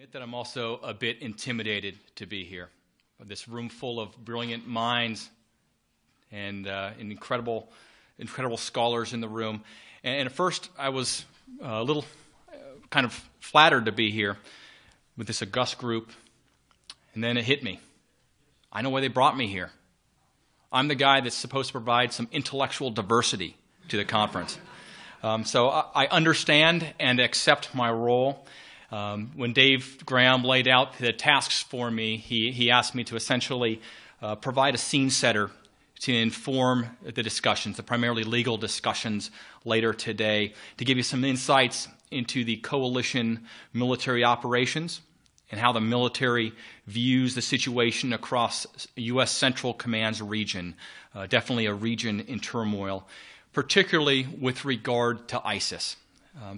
admit that I'm also a bit intimidated to be here. This room full of brilliant minds and incredible scholars in the room. And at first, I was a little kind of flattered to be here with this august group. And then it hit me. I know why they brought me here. I'm the guy that's supposed to provide some intellectual diversity to the conference. So I understand and accept my role. When Dave Graham laid out the tasks for me, he asked me to essentially provide a scene setter to inform the discussions, the primarily legal discussions later today, to give you some insights into the coalition military operations and how the military views the situation across U.S. Central Command's region, definitely a region in turmoil, particularly with regard to ISIS.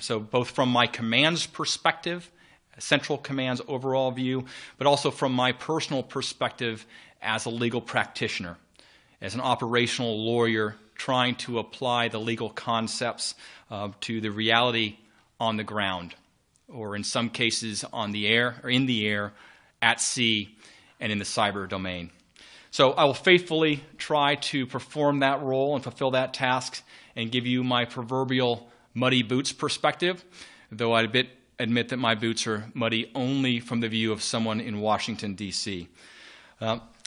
So both from my command's perspective, Central Command's overall view, but also from my personal perspective as a legal practitioner, as an operational lawyer trying to apply the legal concepts to the reality on the ground, or in some cases on the air, or in the air, at sea, and in the cyber domain. So I will faithfully try to perform that role and fulfill that task and give you my proverbial muddy boots perspective, though I admit that my boots are muddy only from the view of someone in Washington, D.C.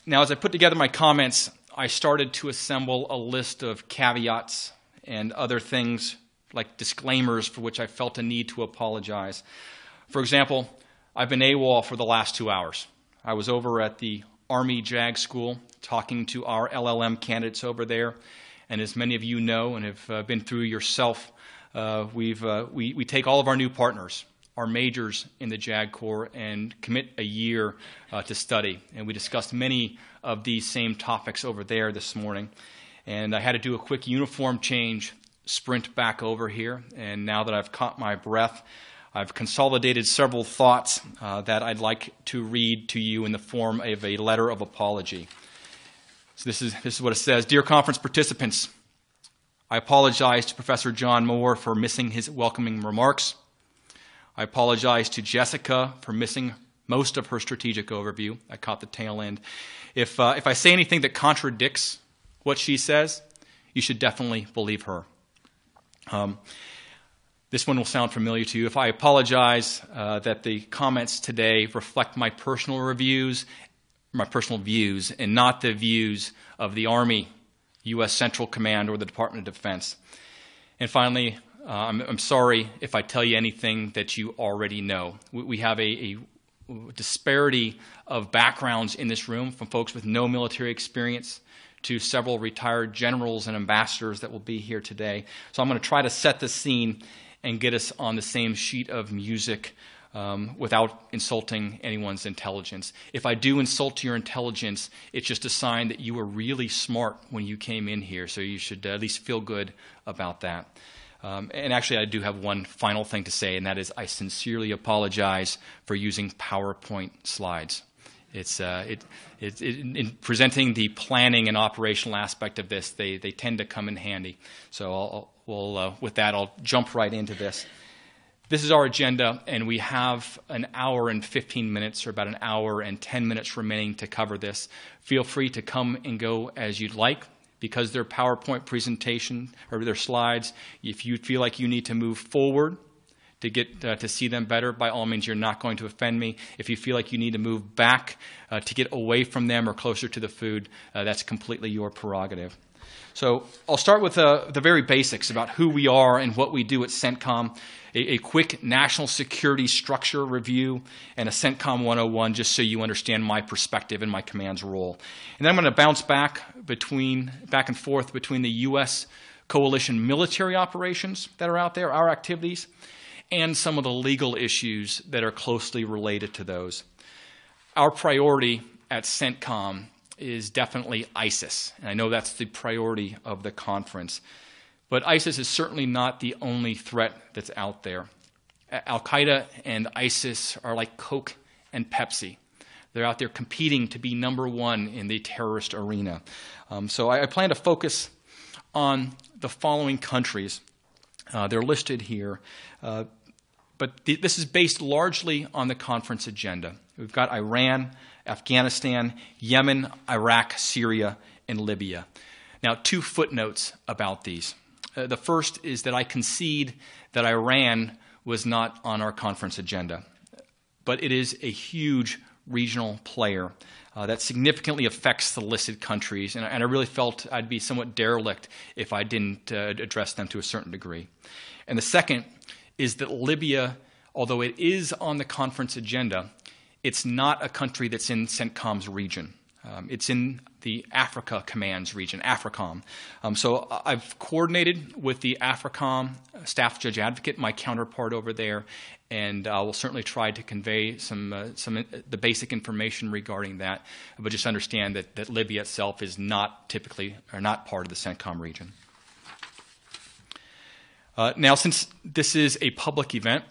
Now, as I put together my comments, I started to assemble a list of caveats and other things like disclaimers for which I felt a need to apologize. For example, I've been AWOL for the last 2 hours. I was over at the Army JAG School talking to our LLM candidates over there, and as many of you know and have been through yourself, we take all of our new partners, our majors in the JAG Corps, and commit a year to study. And we discussed many of these same topics over there this morning. And I had to do a quick uniform change, sprint back over here. And now that I've caught my breath, I've consolidated several thoughts that I'd like to read to you in the form of a letter of apology. So this is what it says. Dear conference participants, I apologize to Professor John Moore for missing his welcoming remarks. I apologize to Jessica for missing most of her strategic overview. I caught the tail end. If I say anything that contradicts what she says, you should definitely believe her. This one will sound familiar to you. If I apologize that the comments today reflect my personal views, and not the views of the Army, U.S. Central Command, or the Department of Defense. And finally, I'm sorry if I tell you anything that you already know. We have a disparity of backgrounds in this room, from folks with no military experience to several retired generals and ambassadors that will be here today. So I'm going to try to set the scene and get us on the same sheet of music without insulting anyone's intelligence. If I do insult your intelligence, it's just a sign that you were really smart when you came in here, so you should at least feel good about that. And actually, I do have one final thing to say, and that is I sincerely apologize for using PowerPoint slides. In presenting the planning and operational aspect of this, they tend to come in handy. So with that, I'll jump right into this. This is our agenda, and we have an hour and 15 minutes, or about an hour and 10 minutes remaining to cover this. Feel free to come and go as you'd like. Because their PowerPoint presentation or their slides, if you feel like you need to move forward to get to see them better, by all means, you're not going to offend me. If you feel like you need to move back to get away from them or closer to the food, that's completely your prerogative. So I'll start with the very basics about who we are and what we do at CENTCOM, a quick national security structure review, and a CENTCOM 101 just so you understand my perspective and my command's role. And then I'm going to bounce back and forth between the U.S. coalition military operations that are out there, our activities, and some of the legal issues that are closely related to those. Our priority at CENTCOM is definitely ISIS, and I know that's the priority of the conference. But ISIS is certainly not the only threat that's out there. Al Qaeda and ISIS are like Coke and Pepsi. They're out there competing to be number one in the terrorist arena. So I plan to focus on the following countries. They're listed here. But this is based largely on the conference agenda. We've got Iran, Afghanistan, Yemen, Iraq, Syria, and Libya. Now, two footnotes about these. The first is that I concede that Iran was not on our conference agenda, but it is a huge regional player that significantly affects the listed countries, and I really felt I'd be somewhat derelict if I didn't address them to a certain degree. And the second is that Libya, although it is on the conference agenda, it's not a country that's in CENTCOM's region. It's in the Africa Command's region, AFRICOM. So I've coordinated with the AFRICOM Staff Judge Advocate, my counterpart over there, and I will certainly try to convey the basic information regarding that, but just understand that Libya itself is not typically or not part of the CENTCOM region. Now, since this is a public event,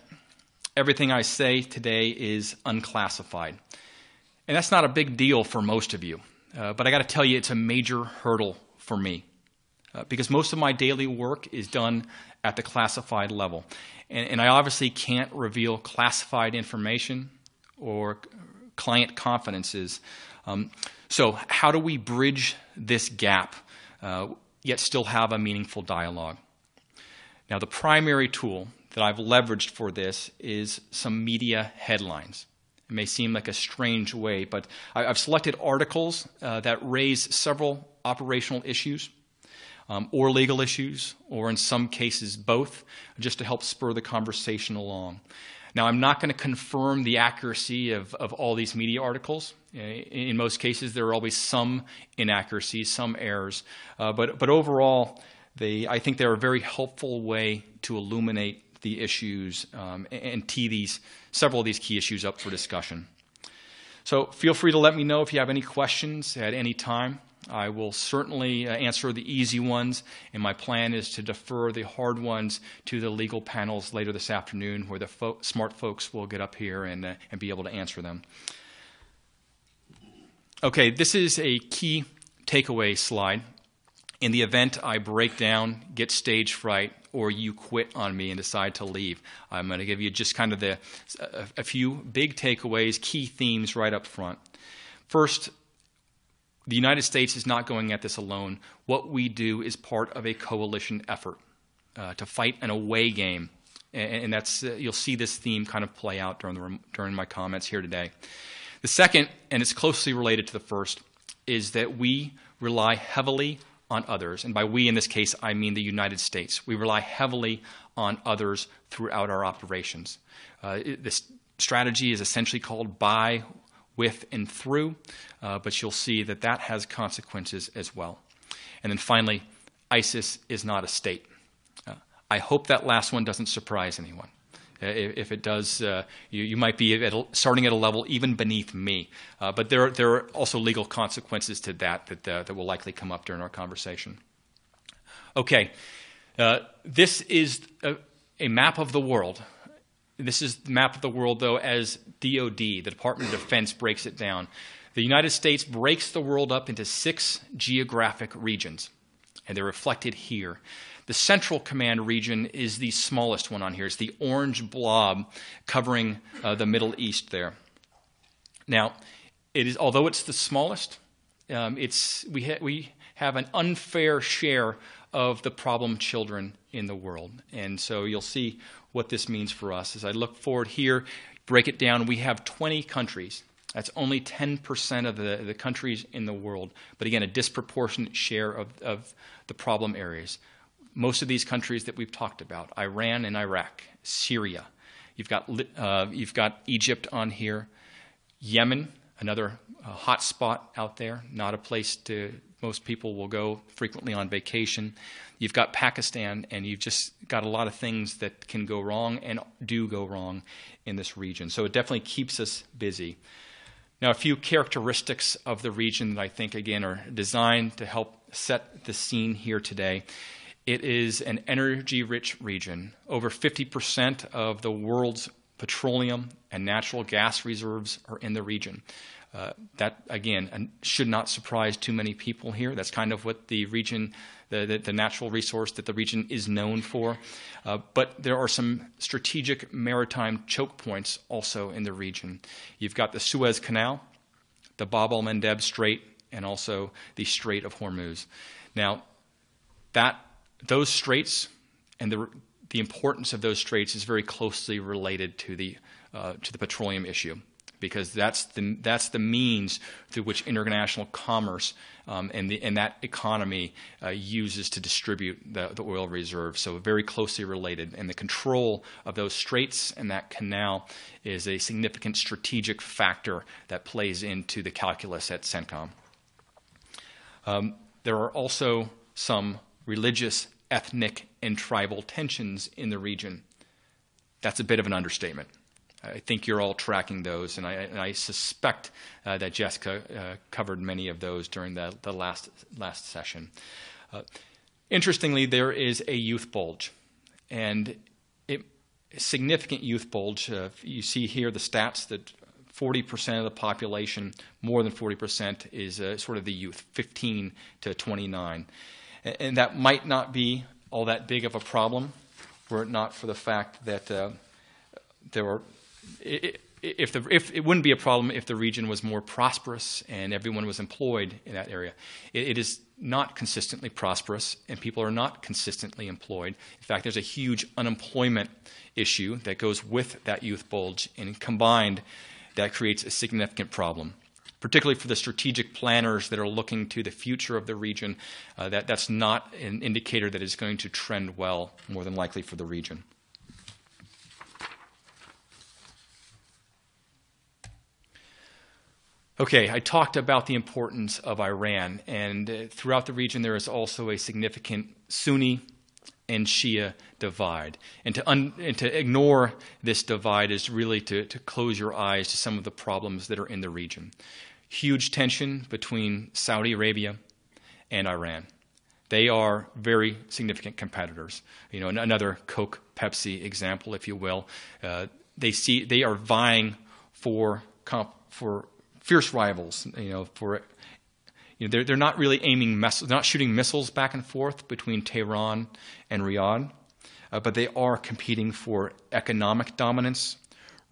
everything I say today is unclassified. And that's not a big deal for most of you, but I got to tell you, it's a major hurdle for me because most of my daily work is done at the classified level. And I obviously can't reveal classified information or client confidences. So how do we bridge this gap yet still have a meaningful dialogue? Now, the primary tool that I've leveraged for this is some media headlines. It may seem like a strange way, but I've selected articles that raise several operational issues or legal issues, or in some cases both, just to help spur the conversation along. Now, I'm not going to confirm the accuracy of all these media articles. In most cases, there are always some inaccuracies, some errors, but overall, I think they're a very helpful way to illuminate the issues and tee several of these key issues up for discussion. So feel free to let me know if you have any questions at any time. I will certainly answer the easy ones, and my plan is to defer the hard ones to the legal panels later this afternoon, where the smart folks will get up here and be able to answer them. Okay, this is a key takeaway slide. In the event I break down, get stage fright, or you quit on me and decide to leave, I'm going to give you just kind of a few big takeaways, key themes right up front. First, the United States is not going at this alone. What we do is part of a coalition effort to fight an away game, and that's you'll see this theme kind of play out during my comments here today. The second, and it's closely related to the first, is that we rely heavily on others, and by we in this case I mean the United States. We rely heavily on others throughout our operations. This strategy is essentially called by, with, and through, but you'll see that has consequences as well. And then finally, ISIS is not a state. I hope that last one doesn't surprise anyone. If it does, you might be starting at a level even beneath me. But there are also legal consequences to that will likely come up during our conversation. Okay, this is a map of the world. This is the map of the world, though, as DOD, the Department of Defense, breaks it down. The United States breaks the world up into 6 geographic regions, and they're reflected here. The Central Command region is the smallest one on here. It's the orange blob covering the Middle East there. Now, although it's the smallest, we have an unfair share of the problem children in the world. And so you'll see what this means for us. As I look forward here, break it down, we have 20 countries. That's only 10% of the countries in the world. But again, a disproportionate share of the problem areas. Most of these countries that we've talked about, Iran and Iraq, Syria. You've got Egypt on here, Yemen, another hot spot out there, not a place most people will go frequently on vacation. You've got Pakistan, and you've just got a lot of things that can go wrong and do go wrong in this region. So it definitely keeps us busy. Now, a few characteristics of the region that I think, again, are designed to help set the scene here today. It is an energy-rich region. Over 50% of the world's petroleum and natural gas reserves are in the region. That, again, should not surprise too many people here. That's kind of what the region, the natural resource that the region is known for. But there are some strategic maritime choke points also in the region. You've got the Suez Canal, the Bab al-Mandeb Strait, and also the Strait of Hormuz. Now, those straits and the importance of those straits is very closely related to the petroleum issue, because that's the means through which international commerce and that economy uses to distribute the oil reserve. So very closely related. And the control of those straits and that canal is a significant strategic factor that plays into the calculus at CENTCOM. There are also some religious, ethnic, and tribal tensions in the region. That's a bit of an understatement. I think you're all tracking those, and I suspect that Jessica covered many of those during the last session. Interestingly, there is a youth bulge, and a significant youth bulge. You see here the stats that 40% of the population, more than 40%, is sort of the youth, 15 to 29. And that might not be all that big of a problem were it not for the fact that there were... If it wouldn't be a problem if the region was more prosperous and everyone was employed in that area. It is not consistently prosperous, and people are not consistently employed. In fact, there's a huge unemployment issue that goes with that youth bulge, and combined, that creates a significant problem, particularly for the strategic planners that are looking to the future of the region. That's not an indicator that is going to trend well, more than likely, for the region. Okay, I talked about the importance of Iran, and throughout the region there is also a significant Sunni and Shia divide. And to ignore this divide is really to close your eyes to some of the problems that are in the region. Huge tension between Saudi Arabia and Iran. They are very significant competitors. You know, another Coke, Pepsi example, if you will. They are vying for fierce rivals, they're not really shooting missiles back and forth between Tehran and Riyadh, but they are competing for economic dominance,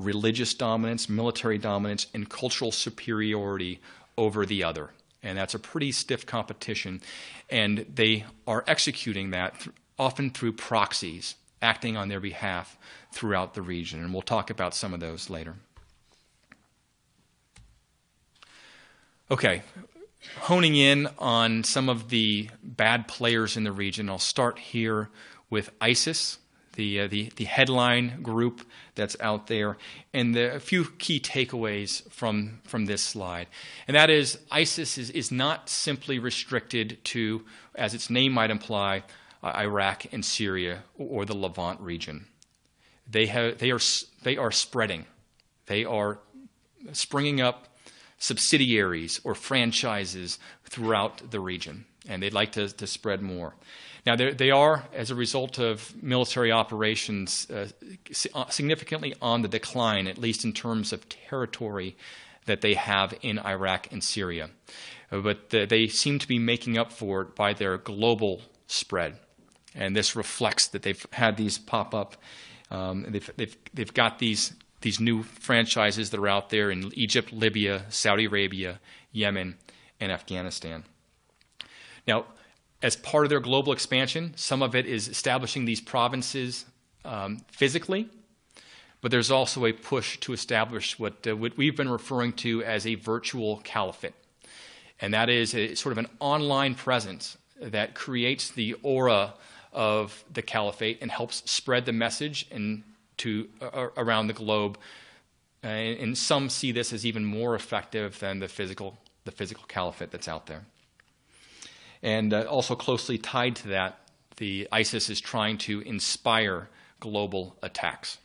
religious dominance, military dominance, and cultural superiority over the other. And that's a pretty stiff competition, and they are executing that often through proxies, acting on their behalf throughout the region. And we'll talk about some of those later. Okay, honing in on some of the bad players in the region, I'll start here with ISIS, the headline group that's out there, and a few key takeaways from this slide. And that is, ISIS is not simply restricted to, as its name might imply, Iraq and Syria or the Levant region. They are spreading. They are springing up subsidiaries or franchises throughout the region, and they'd like to spread more. Now, they are, as a result of military operations, significantly on the decline, at least in terms of territory that they have in Iraq and Syria. But they seem to be making up for it by their global spread, and this reflects that they've had these pop up. They've got these new franchises that are out there in Egypt, Libya, Saudi Arabia, Yemen, and Afghanistan. Now, as part of their global expansion, some of it is establishing these provinces physically, but there's also a push to establish what we've been referring to as a virtual caliphate. And that is sort of an online presence that creates the aura of the caliphate and helps spread the message and around the globe, and some see this as even more effective than the physical caliphate that's out there. And also closely tied to that, the ISIS is trying to inspire global attacks.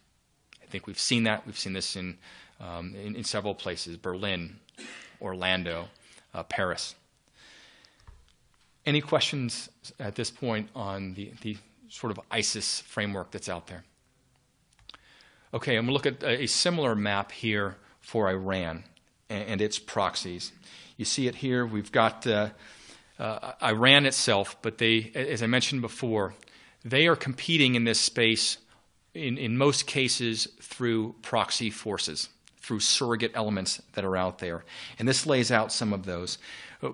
I think we've seen that. We've seen this in several places: Berlin, Orlando, Paris. Any questions at this point on the sort of ISIS framework that's out there? Okay, I'm going to look at a similar map here for Iran. and its proxies. You see it here. We've got Iran itself, but they, as I mentioned before, they are competing in this space in most cases through proxy forces, through surrogate elements that are out there. And this lays out some of those.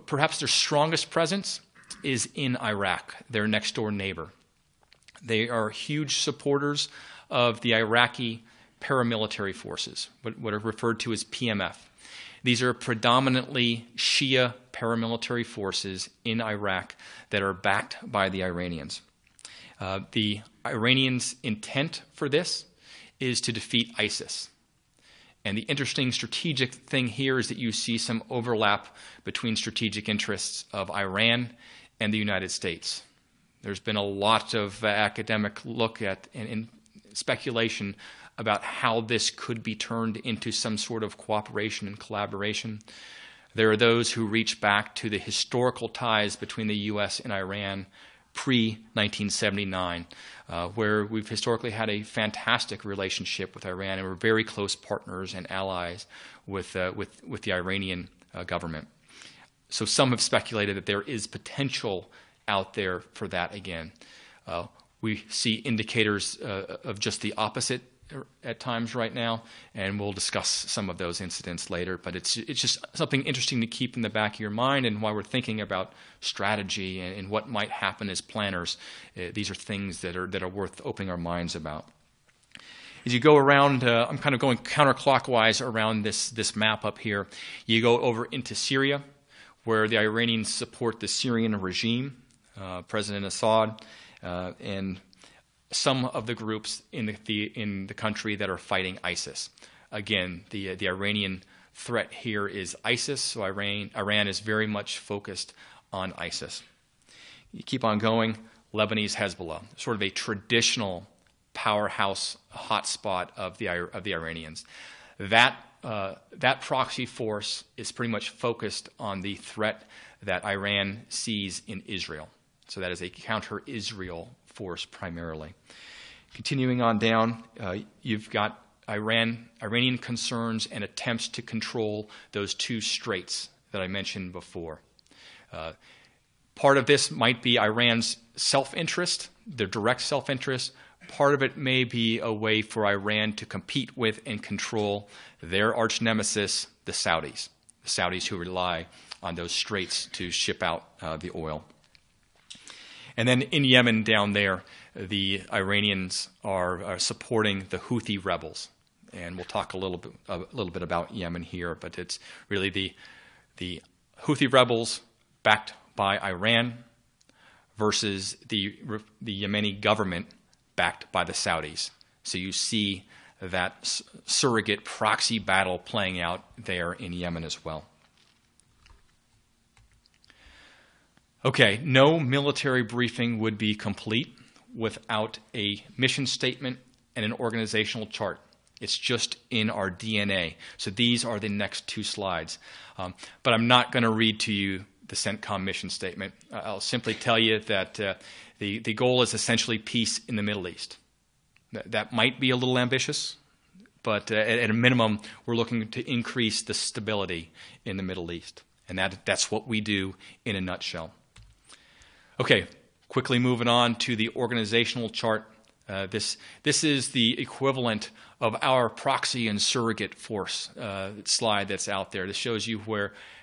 Perhaps their strongest presence is in Iraq, their next door neighbor. They are huge supporters of the Iraqi paramilitary forces, what are referred to as PMF. These are predominantly Shia paramilitary forces in Iraq that are backed by the Iranians. The Iranians' intent for this is to defeat ISIS. And the interesting strategic thing here is that you see some overlap between strategic interests of Iran and the United States. There's been a lot of academic look at and speculation about how this could be turned into some sort of cooperation and collaboration. There are those who reach back to the historical ties between the U.S. and Iran pre-1979, where we've historically had a fantastic relationship with Iran, and we're very close partners and allies with the Iranian government. So some have speculated that there is potential out there for that again. We see indicators of just the opposite at times right now, and we'll discuss some of those incidents later. But it's just something interesting to keep in the back of your mind, and while we're thinking about strategy and what might happen as planners, these are things that are worth opening our minds about. As you go around, I'm kind of going counterclockwise around this map up here. You go over into Syria, where the Iranians support the Syrian regime, President Assad, and some of the groups in the country that are fighting ISIS. Again, the Iranian threat here is ISIS, so Iran is very much focused on ISIS. You keep on going, Lebanese Hezbollah, sort of a traditional powerhouse hotspot of the Iranians. That proxy force is pretty much focused on the threat that Iran sees in Israel. So that is a counter-Israel force primarily. Continuing on down, you've got Iranian concerns and attempts to control those two straits that I mentioned before. Part of this might be Iran's self-interest, their direct self-interest. Part of it may be a way for Iran to compete with and control their arch nemesis, the Saudis who rely on those straits to ship out the oil. And then in Yemen down there, the Iranians are supporting the Houthi rebels. And we'll talk a little bit about Yemen here, but it's really the Houthi rebels backed by Iran versus the Yemeni government backed by the Saudis. So you see that surrogate proxy battle playing out there in Yemen as well. Okay, no military briefing would be complete without a mission statement and an organizational chart. It's just in our DNA. So these are the next two slides. But I'm not going to read to you the CENTCOM mission statement. I'll simply tell you that the goal is essentially peace in the Middle East. That might be a little ambitious, but at a minimum, we're looking to increase the stability in the Middle East. And that's what we do in a nutshell. Okay, quickly moving on to the organizational chart. This is the equivalent of our proxy and surrogate force slide that's out there. This shows you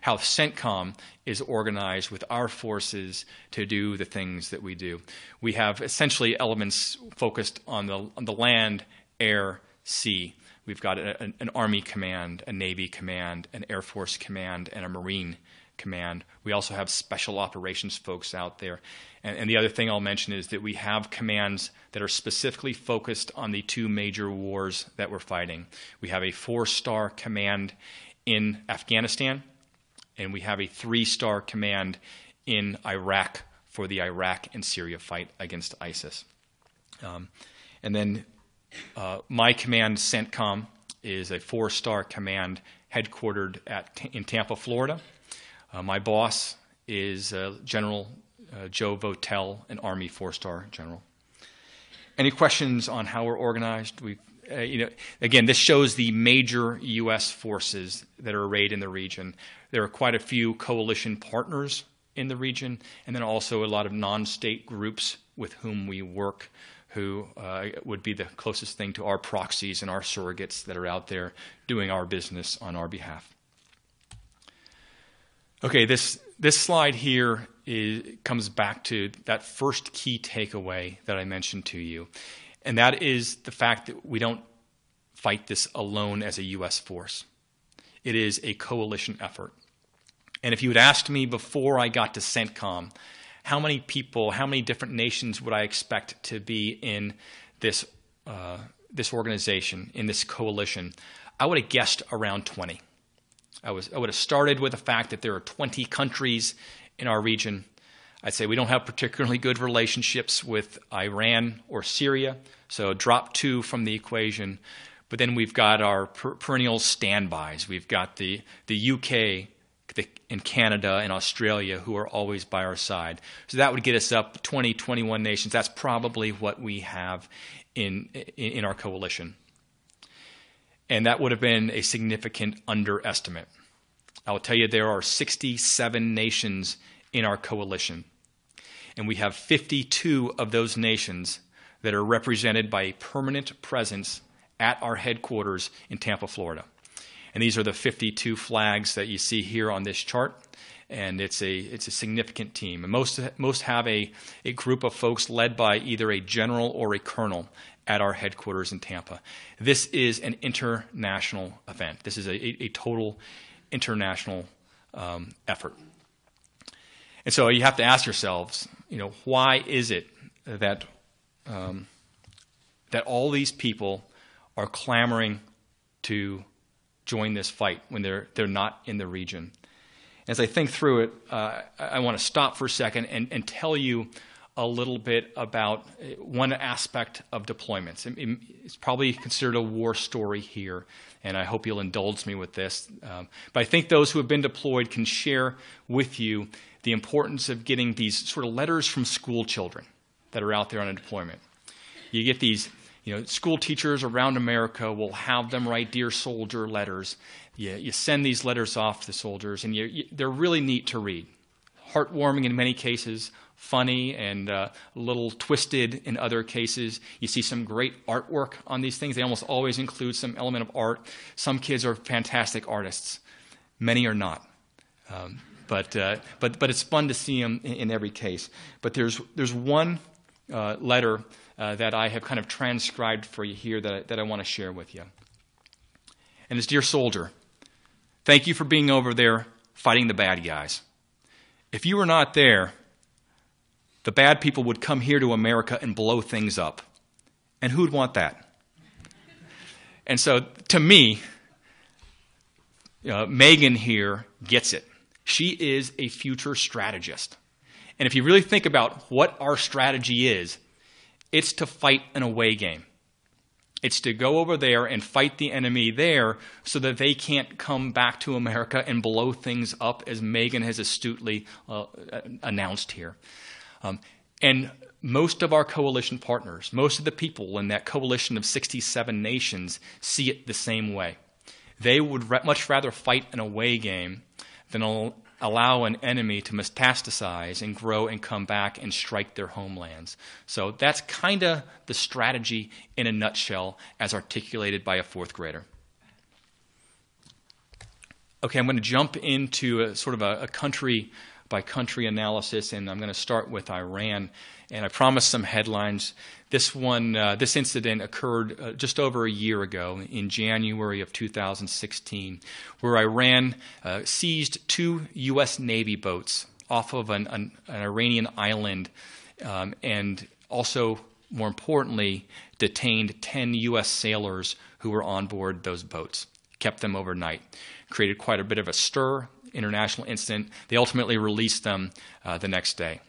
how CENTCOM is organized with our forces to do the things that we do. We have essentially elements focused on the land, air, sea. We've got an Army command, a Navy command, an Air Force command, and a Marine command. We also have special operations folks out there. And the other thing I'll mention is that we have commands that are specifically focused on the two major wars that we're fighting. We have a 4-star command in Afghanistan, and we have a 3-star command in Iraq for the Iraq and Syria fight against ISIS. And then my command, CENTCOM, is a 4-star command headquartered in Tampa, Florida. My boss is General Joe Votel, an Army 4-star general. Any questions on how we're organized? We've again, this shows the major U.S. forces that are arrayed in the region. There are quite a few coalition partners in the region, and then also a lot of non-state groups with whom we work, who would be the closest thing to our proxies and our surrogates that are out there doing our business on our behalf. Okay, this slide here comes back to that first key takeaway that I mentioned to you, and that is the fact that we don't fight this alone as a U.S. force. It is a coalition effort. And if you had asked me before I got to CENTCOM, how many people, how many different nations would I expect to be in this, this organization, in this coalition, I would have guessed around 20. I would have started with the fact that there are 20 countries in our region. I'd say we don't have particularly good relationships with Iran or Syria, so drop 2 from the equation. But then we've got our perennial standbys. We've got the UK, in Canada and Australia, who are always by our side. So that would get us up 20, 21 nations. That's probably what we have in our coalition. And that would have been a significant underestimate. I will tell you there are 67 nations in our coalition. And we have 52 of those nations that are represented by a permanent presence at our headquarters in Tampa, Florida. And these are the 52 flags that you see here on this chart, and it's a significant team. And most have a group of folks led by either a general or a colonel at our headquarters in Tampa. This is an international event. This is a total international effort. And so you have to ask yourselves, why is it that that all these people are clamoring to join this fight when they're not in the region? As I think through it, I want to stop for a second and tell you a little bit about one aspect of deployments. It's probably considered a war story here, and I hope you'll indulge me with this. But I think those who have been deployed can share with you the importance of getting these sort of letters from school children that are out there on a deployment. You get these. School teachers around America will have them write "Dear Soldier" letters. You send these letters off to soldiers, and they're really neat to read. Heartwarming in many cases, funny and a little twisted in other cases. You see some great artwork on these things. They almost always include some element of art. Some kids are fantastic artists. Many are not. But it's fun to see them in every case. But there's one letter that I have kind of transcribed for you here that I want to share with you. And it's, "Dear soldier, thank you for being over there fighting the bad guys. If you were not there, the bad people would come here to America and blow things up. And who'd want that?" And so to me, Megan here gets it. She is a future strategist. And if you really think about what our strategy is, it's to fight an away game. It's to go over there and fight the enemy there so that they can't come back to America and blow things up, as Megan has astutely announced here. And most of our coalition partners, most of the people in that coalition of 67 nations see it the same way. They would much rather fight an away game than allow an enemy to metastasize and grow and come back and strike their homelands. So that's kind of the strategy in a nutshell as articulated by a 4th grader. Okay, I'm going to jump into a country-by-country analysis, and I'm going to start with Iran. And I promised some headlines. This incident occurred just over a year ago in January of 2016, where Iran seized 2 U.S. Navy boats off of an Iranian island, and also, more importantly, detained 10 U.S. sailors who were on board those boats, kept them overnight, created quite a bit of a stir, international incident. They ultimately released them the next day.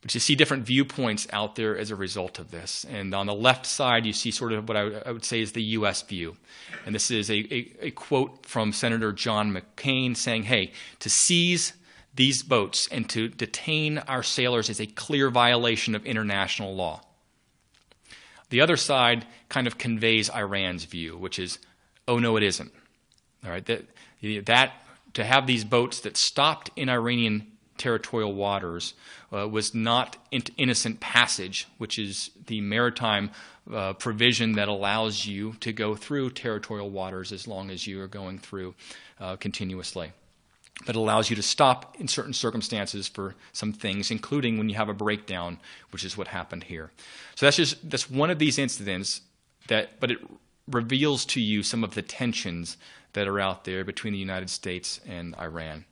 But you see different viewpoints out there as a result of this. And on the left side, you see sort of what I would say is the U.S. view. And this is a quote from Senator John McCain saying, hey, to seize these boats and to detain our sailors is a clear violation of international law. The other side kind of conveys Iran's view, which is, oh, no, it isn't. All right, that to have these boats that stopped in Iranian territorial waters was not innocent passage, which is the maritime provision that allows you to go through territorial waters as long as you are going through continuously. But it allows you to stop in certain circumstances for some things, including when you have a breakdown, which is what happened here. So that's one of these incidents that, but it reveals to you some of the tensions that are out there between the United States and Iran.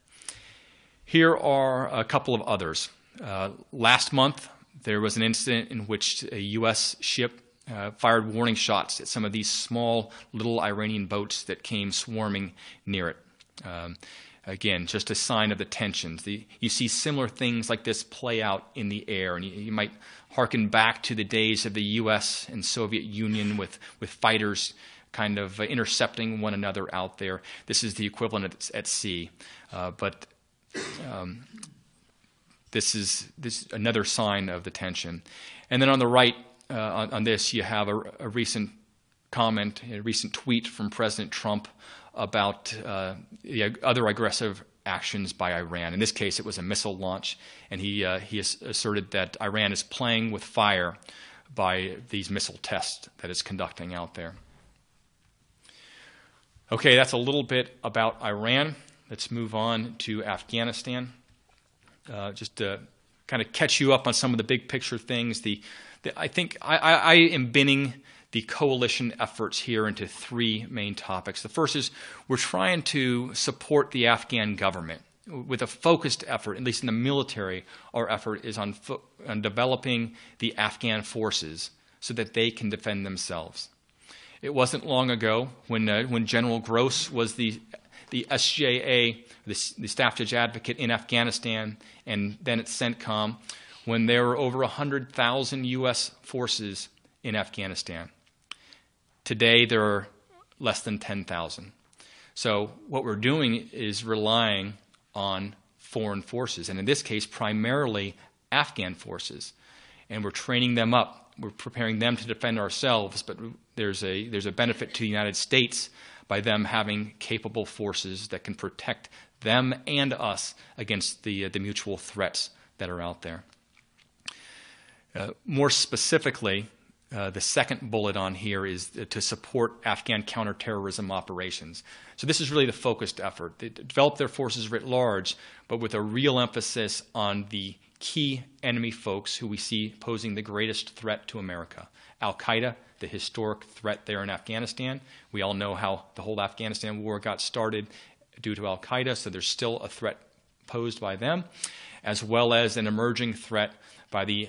Here are a couple of others. Last month, there was an incident in which a U.S. ship fired warning shots at some of these small little Iranian boats that came swarming near it. Again, just a sign of the tensions. You see similar things like this play out in the air, and you might hearken back to the days of the U.S. and Soviet Union with fighters kind of intercepting one another out there. This is the equivalent at sea, but this is another sign of the tension. And then on the right, on this, you have a recent comment, a recent tweet from President Trump about other aggressive actions by Iran. In this case, it was a missile launch, and he asserted that Iran is playing with fire by these missile tests that it's conducting out there. Okay, that's a little bit about Iran. Let's move on to Afghanistan. Just to kind of catch you up on some of the big picture things, I am binning the coalition efforts here into three main topics. The first is we're trying to support the Afghan government with a focused effort, at least in the military. Our effort is on developing the Afghan forces so that they can defend themselves. It wasn't long ago when General Gross was the SJA, the Staff Judge Advocate in Afghanistan, and then at CENTCOM, when there were over 100,000 U.S. forces in Afghanistan. Today, there are less than 10,000. So what we're doing is relying on foreign forces, and in this case, primarily Afghan forces. And we're training them up. We're preparing them to defend ourselves, but there's a benefit to the United States by them having capable forces that can protect them and us against the mutual threats that are out there. More specifically, the second bullet on here is to support Afghan counterterrorism operations. So this is really the focused effort. They develop their forces writ large, but with a real emphasis on the key enemy folks who we see posing the greatest threat to America. Al Qaeda, the historic threat there in Afghanistan. We all know how the whole Afghanistan war got started due to Al Qaeda, so there's still a threat posed by them, as well as an emerging threat by by the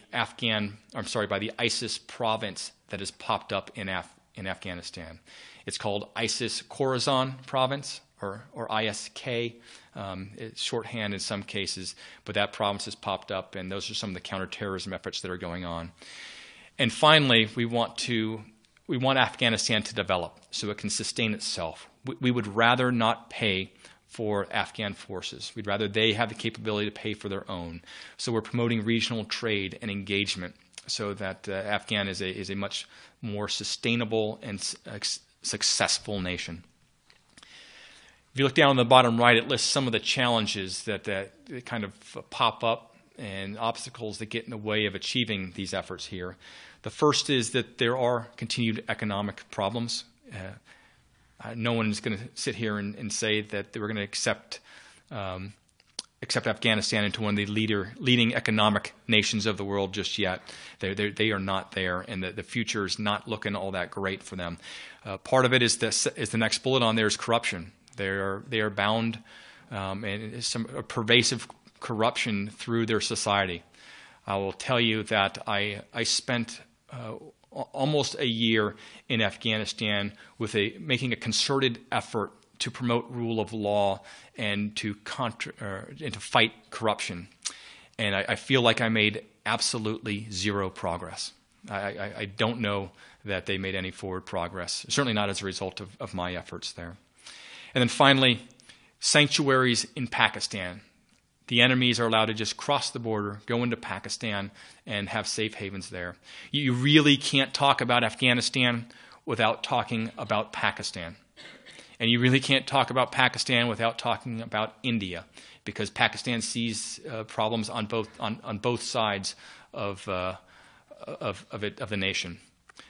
ISIS province that has popped up in Afghanistan. It's called ISIS Khorasan Province, or ISK. It's shorthand in some cases, but that province has popped up, and those are some of the counterterrorism efforts that are going on. And finally, we want Afghanistan to develop so it can sustain itself. We would rather not pay for Afghan forces. We'd rather they have the capability to pay for their own. So we're promoting regional trade and engagement so that Afghan is a much more sustainable and successful nation. If you look down on the bottom right, it lists some of the challenges that kind of pop up and obstacles that get in the way of achieving these efforts here. The first is that there are continued economic problems. No one is going to sit here and say that we're going to accept Afghanistan into one of the leading economic nations of the world just yet. They are not there, and the future is not looking all that great for them. Part of it is the next bullet on there is corruption. They are bound and some pervasive corruption through their society. I will tell you that I spent almost a year in Afghanistan with making a concerted effort to promote rule of law and to fight corruption, and I feel like I made absolutely zero progress. I don't know that they made any forward progress, certainly not as a result of my efforts there. And then finally, sanctuaries in Pakistan. The enemies are allowed to just cross the border, go into Pakistan, and have safe havens there. You really can't talk about Afghanistan without talking about Pakistan. And you really can't talk about Pakistan without talking about India, because Pakistan sees problems on both sides of the nation.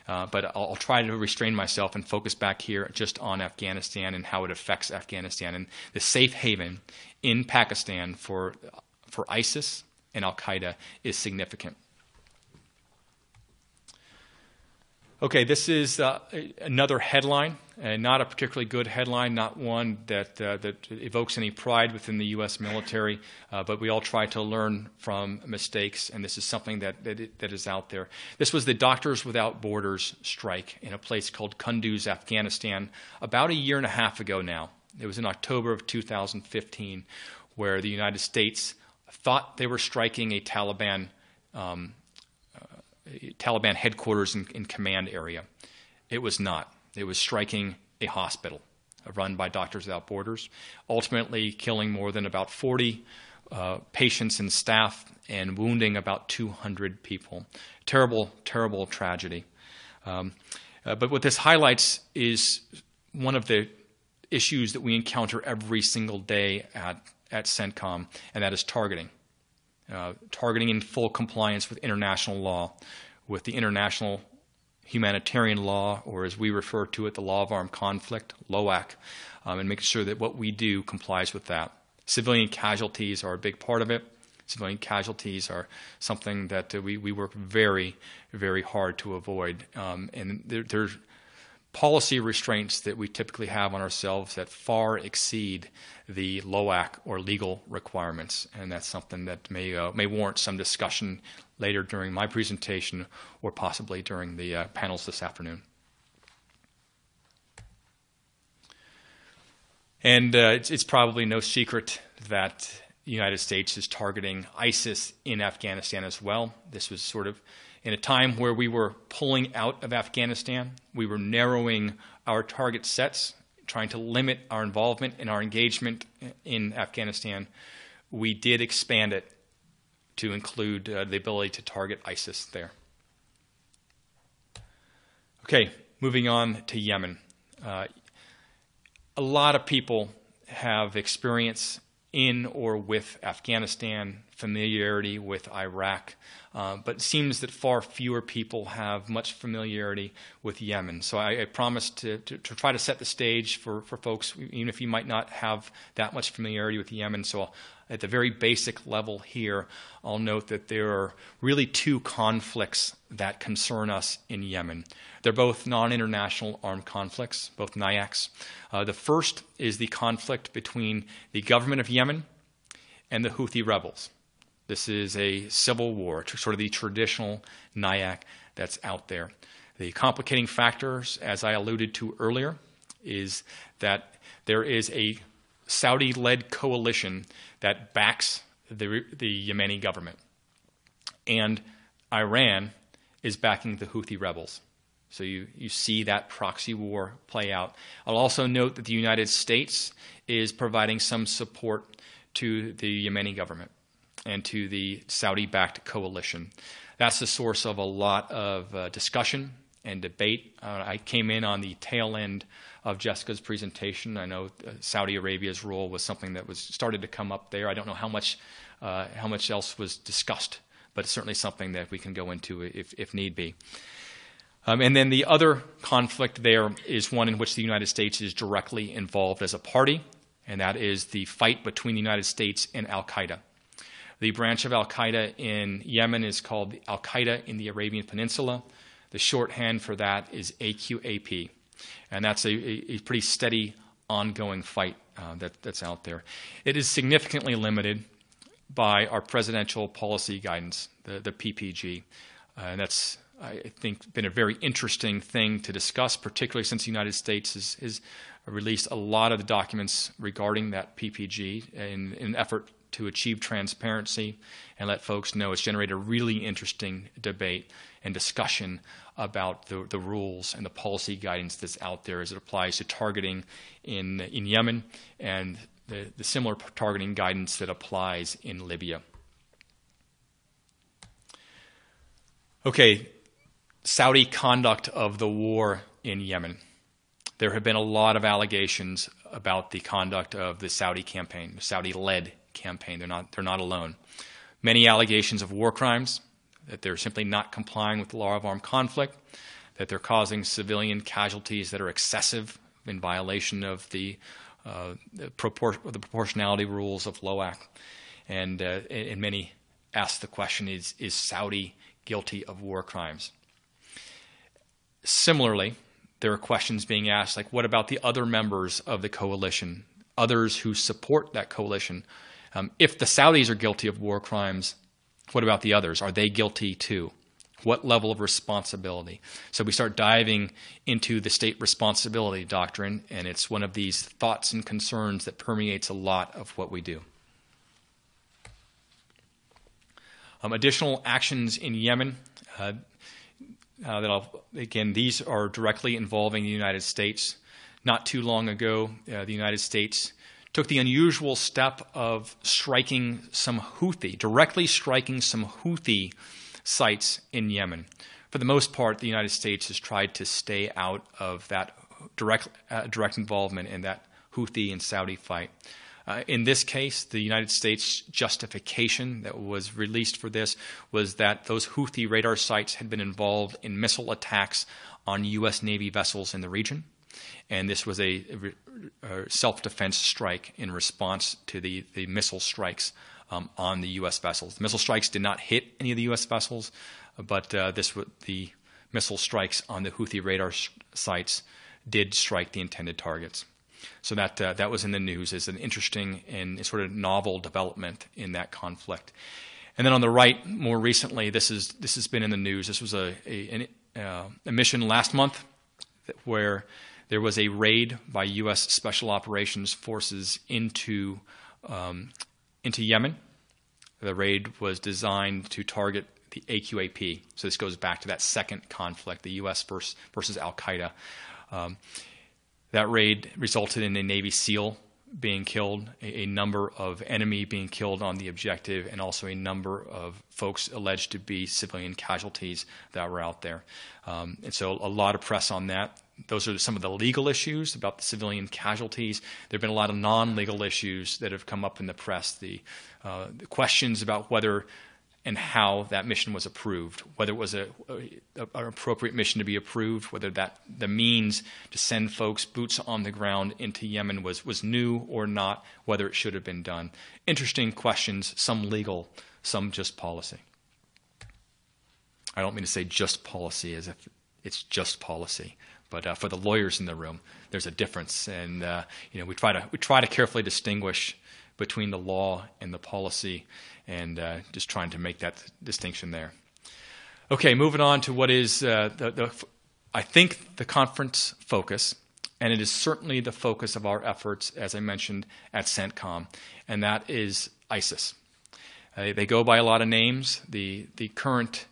But I'll try to restrain myself and focus back here just on Afghanistan and how it affects Afghanistan and the safe haven in Pakistan for ISIS and Al Qaeda is significant. Okay, this is another headline, and not a particularly good headline, not one that, that evokes any pride within the U.S. military, but we all try to learn from mistakes, and this is something that is out there. This was the Doctors Without Borders strike in a place called Kunduz, Afghanistan, about a year and a half ago now. It was in October of 2015, where the United States thought they were striking a Taliban Taliban headquarters and command area. It was not. It was striking a hospital run by Doctors Without Borders, ultimately killing more than about 40 patients and staff and wounding about 200 people. Terrible, terrible tragedy. But what this highlights is one of the issues that we encounter every single day at CENTCOM, and that is targeting. Targeting in full compliance with international law, with the international humanitarian law, or as we refer to it, the law of armed conflict, LOAC, and making sure that what we do complies with that. Civilian casualties are a big part of it. Civilian casualties are something that we work very, very hard to avoid. And there's policy restraints that we typically have on ourselves that far exceed the LOAC or legal requirements, and that's something that may warrant some discussion later during my presentation or possibly during the panels this afternoon. And it's probably no secret that the United States is targeting ISIS in Afghanistan as well. This was sort of in a time where we were pulling out of Afghanistan, we were narrowing our target sets, trying to limit our involvement and our engagement in Afghanistan. We did expand it to include the ability to target ISIS there. Okay, moving on to Yemen. A lot of people have experience in or with Afghanistan, familiarity with Iraq, but it seems that far fewer people have much familiarity with Yemen. So I promised to try to set the stage for folks, even if you might not have that much familiarity with Yemen. So at the very basic level here, I'll note that there are really two conflicts that concern us in Yemen. They're both non-international armed conflicts, both NIACs. The first is the conflict between the government of Yemen and the Houthi rebels. This is a civil war, sort of the traditional NIAC that's out there. The complicating factors, as I alluded to earlier, is that there is a Saudi-led coalition that backs the Yemeni government. And Iran is backing the Houthi rebels. So you see that proxy war play out. I'll also note that the United States is providing some support to the Yemeni government and to the Saudi-backed coalition. That's the source of a lot of discussion and debate. I came in on the tail end of Jessica's presentation. I know Saudi Arabia's role was something that was started to come up there. I don't know how much else was discussed, but it's certainly something that we can go into if need be. And then the other conflict there is one in which the United States is directly involved as a party, and that is the fight between the United States and Al Qaeda. The branch of Al Qaeda in Yemen is called Al Qaeda in the Arabian Peninsula. The shorthand for that is AQAP, and that's a pretty steady, ongoing fight that's out there. It is significantly limited by our presidential policy guidance, the PPG, and that's, I think, been a very interesting thing to discuss, particularly since the United States has released a lot of the documents regarding that PPG in an effort to achieve transparency and let folks know. It's generated a really interesting debate and discussion about the rules and the policy guidance that's out there as it applies to targeting in Yemen and the similar targeting guidance that applies in Libya. Okay, Saudi conduct of the war in Yemen. There have been a lot of allegations about the conduct of the Saudi campaign, the Saudi-led campaign. They're not alone. Many allegations of war crimes, that they're simply not complying with the law of armed conflict, that they're causing civilian casualties that are excessive in violation of the proportionality rules of LOAC. And many ask the question, is Saudi guilty of war crimes? Similarly, there are questions being asked like, what about the other members of the coalition, others who support that coalition? If the Saudis are guilty of war crimes, what about the others? Are they guilty too? What level of responsibility? So we start diving into the state responsibility doctrine, and it's one of these thoughts and concerns that permeates a lot of what we do. Additional actions in Yemen. Again, these are directly involving the United States. Not too long ago, the United States took the unusual step of directly striking some Houthi sites in Yemen. For the most part, the United States has tried to stay out of that direct involvement in that Houthi and Saudi fight. In this case, the United States justification that was released for this was that those Houthi radar sites had been involved in missile attacks on U.S. Navy vessels in the region, and this was a self-defense strike in response to the missile strikes on the U.S. vessels. The missile strikes did not hit any of the U.S. vessels, but the missile strikes on the Houthi radar sites did strike the intended targets. So that was in the news as an interesting and sort of novel development in that conflict. And then on the right, more recently, this has been in the news. This was a mission last month where there was a raid by U.S. Special Operations Forces into Yemen. The raid was designed to target the AQAP. So this goes back to that second conflict, the U.S. versus Al Qaeda. That raid resulted in a Navy SEAL being killed, a number of enemy being killed on the objective, and also a number of folks alleged to be civilian casualties that were out there. And so a lot of press on that. Those are some of the legal issues about the civilian casualties. There have been a lot of non-legal issues that have come up in the press, the questions about whether and how that mission was approved, whether it was an appropriate mission to be approved, whether the means to send folks boots on the ground into Yemen was new or not, whether it should have been done. Interesting questions, some legal, some just policy. I don't mean to say just policy as if it's just policy, but for the lawyers in the room, there's a difference, and we try to carefully distinguish between the law and the policy, and just trying to make that distinction there. Okay, moving on to what is, I think, the conference focus, and it is certainly the focus of our efforts, as I mentioned, at CENTCOM, and that is ISIS. They go by a lot of names. The current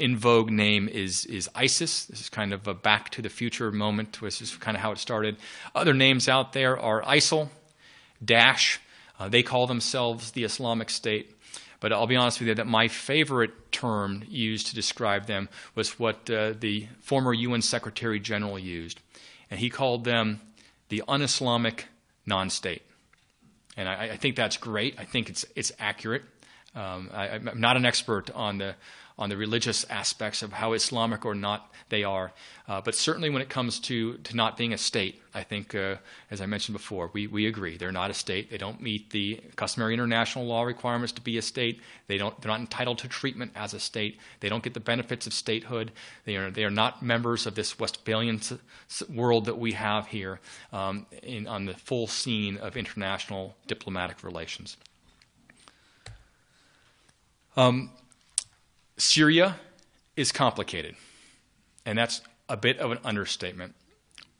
in vogue name is ISIS. This is kind of a back to the future moment, which is kind of how it started. Other names out there are ISIL, Daesh. They call themselves the Islamic State. But I'll be honest with you that my favorite term used to describe them was what the former UN Secretary General used. And he called them the un-Islamic non-state. And I think that's great. I think it's accurate. I'm not an expert on the religious aspects of how Islamic or not they are. But certainly when it comes to not being a state, I think, as I mentioned before, we agree. They're not a state. They don't meet the customary international law requirements to be a state. They're not entitled to treatment as a state. They don't get the benefits of statehood. They are not members of this Westphalian world that we have here on the full scene of international diplomatic relations. Syria is complicated, and that's a bit of an understatement.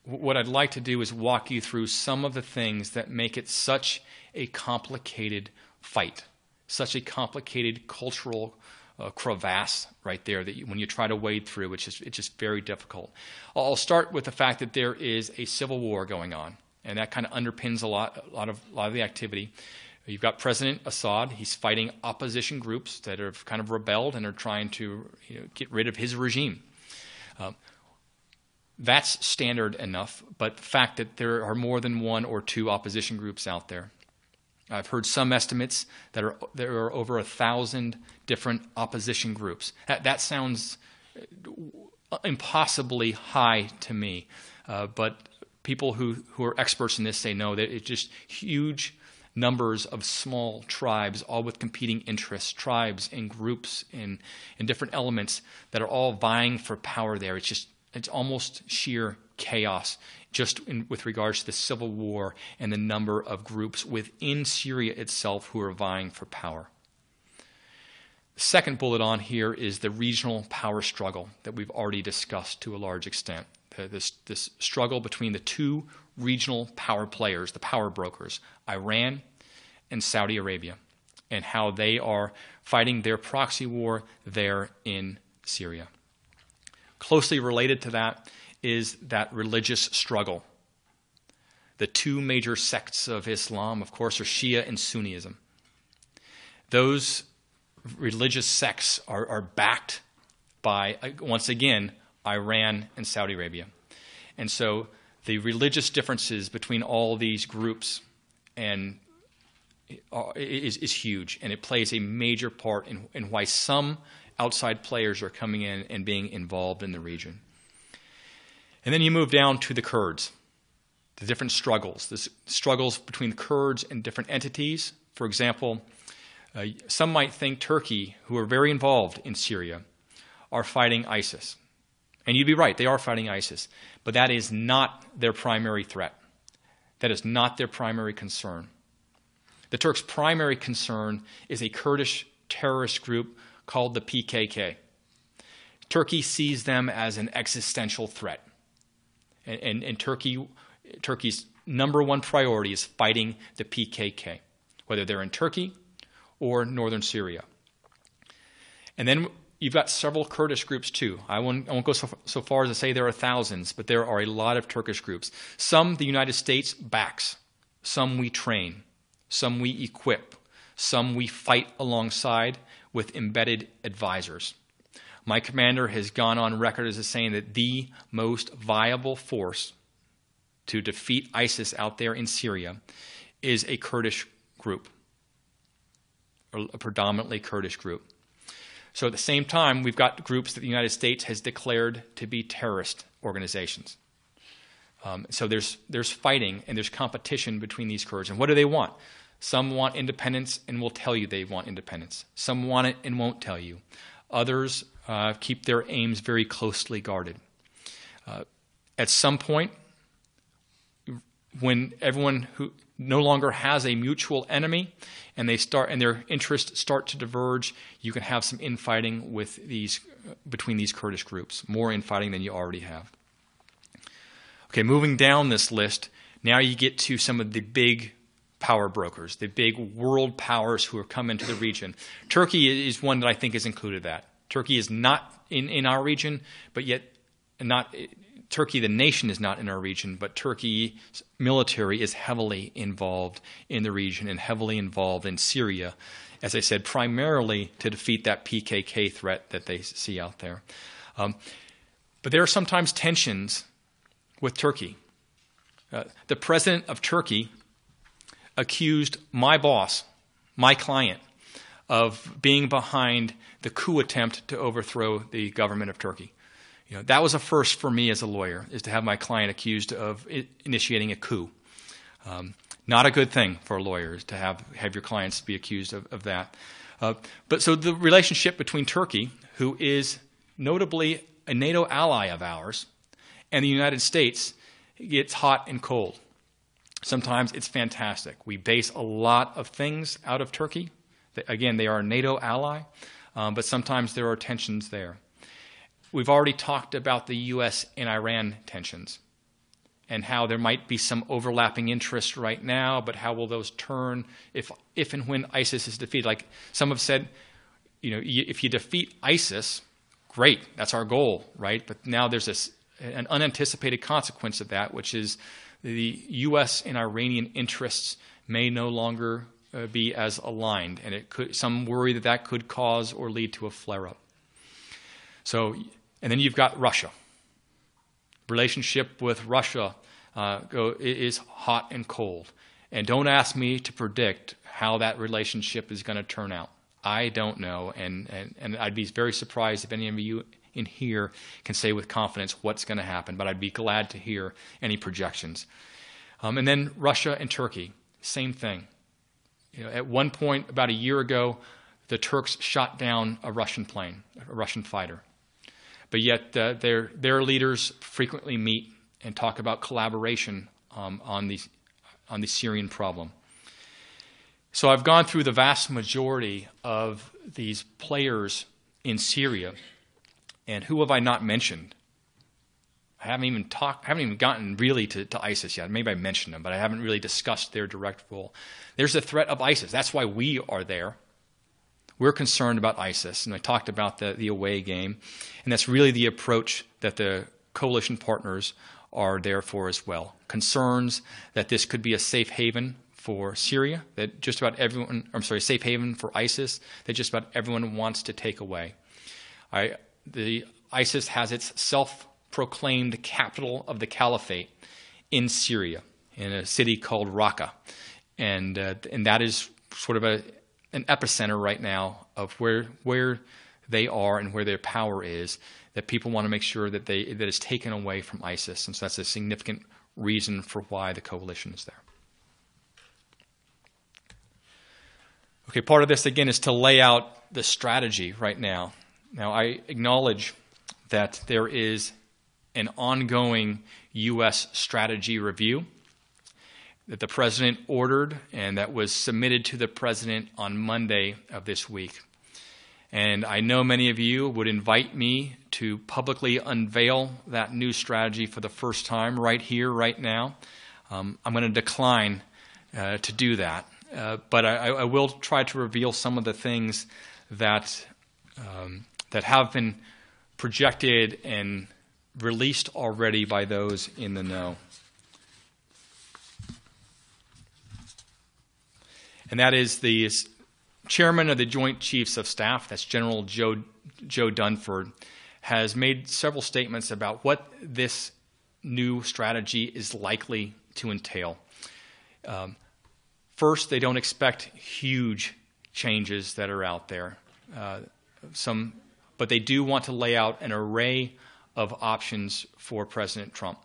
What I'd like to do is walk you through some of the things that make it such a complicated fight, such a complicated cultural crevasse right there that when you try to wade through, it's just very difficult. I'll start with the fact that there is a civil war going on, and that kind of underpins a lot of the activity. You've got President Assad. He's fighting opposition groups that have kind of rebelled and are trying to get rid of his regime. That's standard enough, but the fact that there are more than one or two opposition groups out there. I've heard some estimates that there are over 1,000 different opposition groups. That sounds impossibly high to me, but people who are experts in this say no, that it's just huge numbers of small tribes, all with competing interests, tribes and groups and different elements that are all vying for power there. It's just, it's almost sheer chaos just with regards to the civil war and the number of groups within Syria itself who are vying for power. The second bullet on here is the regional power struggle that we've already discussed to a large extent. This struggle between the two regional power players, the power brokers, Iran and Saudi Arabia, and how they are fighting their proxy war there in Syria. Closely related to that is that religious struggle. The two major sects of Islam, of course, are Shia and Sunniism. Those religious sects are backed by, once again, Iran and Saudi Arabia. And so the religious differences between all these groups and is huge, and it plays a major part in why some outside players are coming in and being involved in the region. And then you move down to the Kurds, the different struggles, the struggles between the Kurds and different entities. For example, some might think Turkey, who are very involved in Syria, are fighting ISIS. And you'd be right, they are fighting ISIS, but that is not their primary threat. That is not their primary concern. The Turks' primary concern is a Kurdish terrorist group called the PKK. Turkey sees them as an existential threat. And Turkey's number one priority is fighting the PKK, whether they're in Turkey or northern Syria. And then you've got several Kurdish groups too. I won't go so far as to say there are thousands, but there are a lot of Turkish groups. Some the United States backs. Some we train. Some we equip. Some we fight alongside with embedded advisors. My commander has gone on record as saying that the most viable force to defeat ISIS out there in Syria is a Kurdish group, or a predominantly Kurdish group. So at the same time, we've got groups that the United States has declared to be terrorist organizations. So there's fighting and there's competition between these Kurds. And what do they want? Some want independence and will tell you they want independence. Some want it and won't tell you. Others keep their aims very closely guarded. At some point, when everyone who no longer has a mutual enemy, and their interests start to diverge, you can have some infighting between these Kurdish groups, more infighting than you already have. Okay, moving down this list, now you get to some of the big power brokers, the big world powers who have come into the region. Turkey is one that I think is included that. Turkey is not in our region, but yet not Turkey, the nation, is not in our region, but Turkey's military is heavily involved in the region and heavily involved in Syria, as I said, primarily to defeat that PKK threat that they see out there. But there are sometimes tensions with Turkey. The president of Turkey accused my boss, my client, of being behind the coup attempt to overthrow the government of Turkey. That was a first for me as a lawyer, is to have my client accused of initiating a coup. Not a good thing for lawyers to have your clients be accused of that. But so the relationship between Turkey, who is notably a NATO ally of ours, and the United States gets hot and cold. Sometimes it's fantastic. We base a lot of things out of Turkey. Again, they are a NATO ally, but sometimes there are tensions there. We've already talked about the U.S. and Iran tensions and how there might be some overlapping interests right now, but how will those turn if and when ISIS is defeated? Like some have said, if you defeat ISIS, great, that's our goal, right? But now there's an unanticipated consequence of that, which is the U.S. and Iranian interests may no longer be as aligned, and it could, some worry that that could cause or lead to a flare-up. So, and then you've got Russia. Relationship with Russia is hot and cold, and don't ask me to predict how that relationship is going to turn out. I don't know, and I'd be very surprised if any of you in here can say with confidence what's going to happen, but I'd be glad to hear any projections. And then Russia and Turkey, same thing. You know, at one point about a year ago, the Turks shot down a Russian plane, a Russian fighter. But yet their leaders frequently meet and talk about collaboration on the Syrian problem. So I've gone through the vast majority of these players in Syria, and who have I not mentioned? I haven't even gotten really to ISIS yet. Maybe I mentioned them, but I haven't really discussed their direct role. There's the threat of ISIS. That's why we are there. We're concerned about ISIS, and I talked about the away game, and that's really the approach that the coalition partners are there for as well. Concerns that this could be a safe haven for Syria, that just about everyone, I'm sorry, safe haven for ISIS, that just about everyone wants to take away. The ISIS has its self-proclaimed capital of the caliphate in Syria, in a city called Raqqa, and that is sort of an epicenter right now of where they are and where their power is, that people want to make sure that that is taken away from ISIS, and so that's a significant reason for why the coalition is there. Okay, part of this again is to lay out the strategy right now. Now, I acknowledge that there is an ongoing U.S. strategy review that the president ordered and that was submitted to the president on Monday of this week. And I know many of you would invite me to publicly unveil that new strategy for the first time right here, right now. I'm going to decline to do that. But I will try to reveal some of the things that, that have been projected and released already by those in the know. And that is the chairman of the Joint Chiefs of Staff, that's General Joe Dunford, has made several statements about what this new strategy is likely to entail. First, they don't expect huge changes that are out there, but they do want to lay out an array of options for President Trump.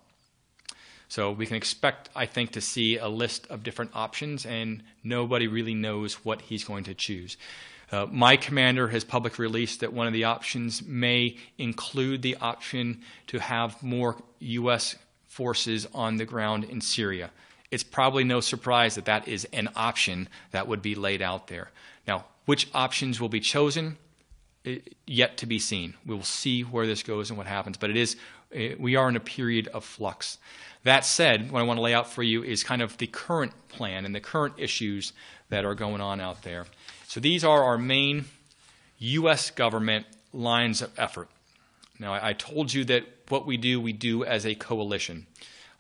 So we can expect, I think, to see a list of different options, and nobody really knows what he's going to choose. My commander has publicly released that one of the options may include the option to have more U.S. forces on the ground in Syria. It's probably no surprise that that is an option that would be laid out there. Now, which options will be chosen? Yet to be seen. We will see where this goes and what happens, but we are in a period of flux. That said, what I want to lay out for you is kind of the current plan and the current issues that are going on out there. So these are our main U.S. government lines of effort. Now, I told you that what we do as a coalition.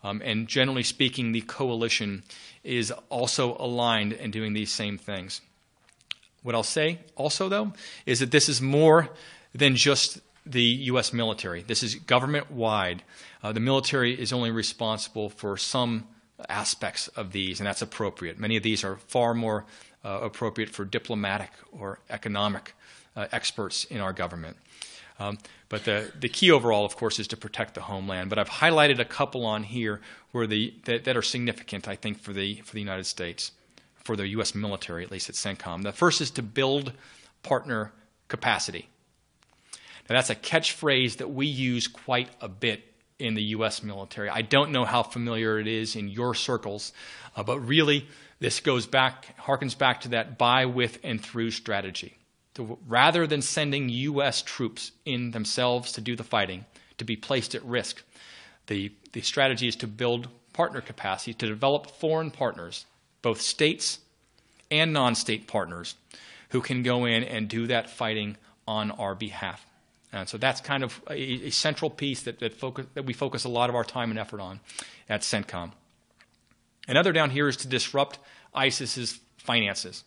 And generally speaking, the coalition is also aligned in doing these same things. What I'll say also, though, is that this is more than just the U.S. military. This is government-wide. The military is only responsible for some aspects of these, and that's appropriate. Many of these are far more appropriate for diplomatic or economic experts in our government. But the key overall, of course, is to protect the homeland. But I've highlighted a couple on here where that are significant, I think, for the United States. For the U.S. military, at least at CENTCOM. The first is to build partner capacity. Now, that's a catchphrase that we use quite a bit in the U.S. military. I don't know how familiar it is in your circles, but really this harkens back to that by, with, and through strategy. Rather than sending U.S. troops in themselves to do the fighting, to be placed at risk, the strategy is to build partner capacity, to develop foreign partners, both states and non-state partners who can go in and do that fighting on our behalf. And so that's kind of a central piece that we focus a lot of our time and effort on at CENTCOM. Another down here is to disrupt ISIS's finances.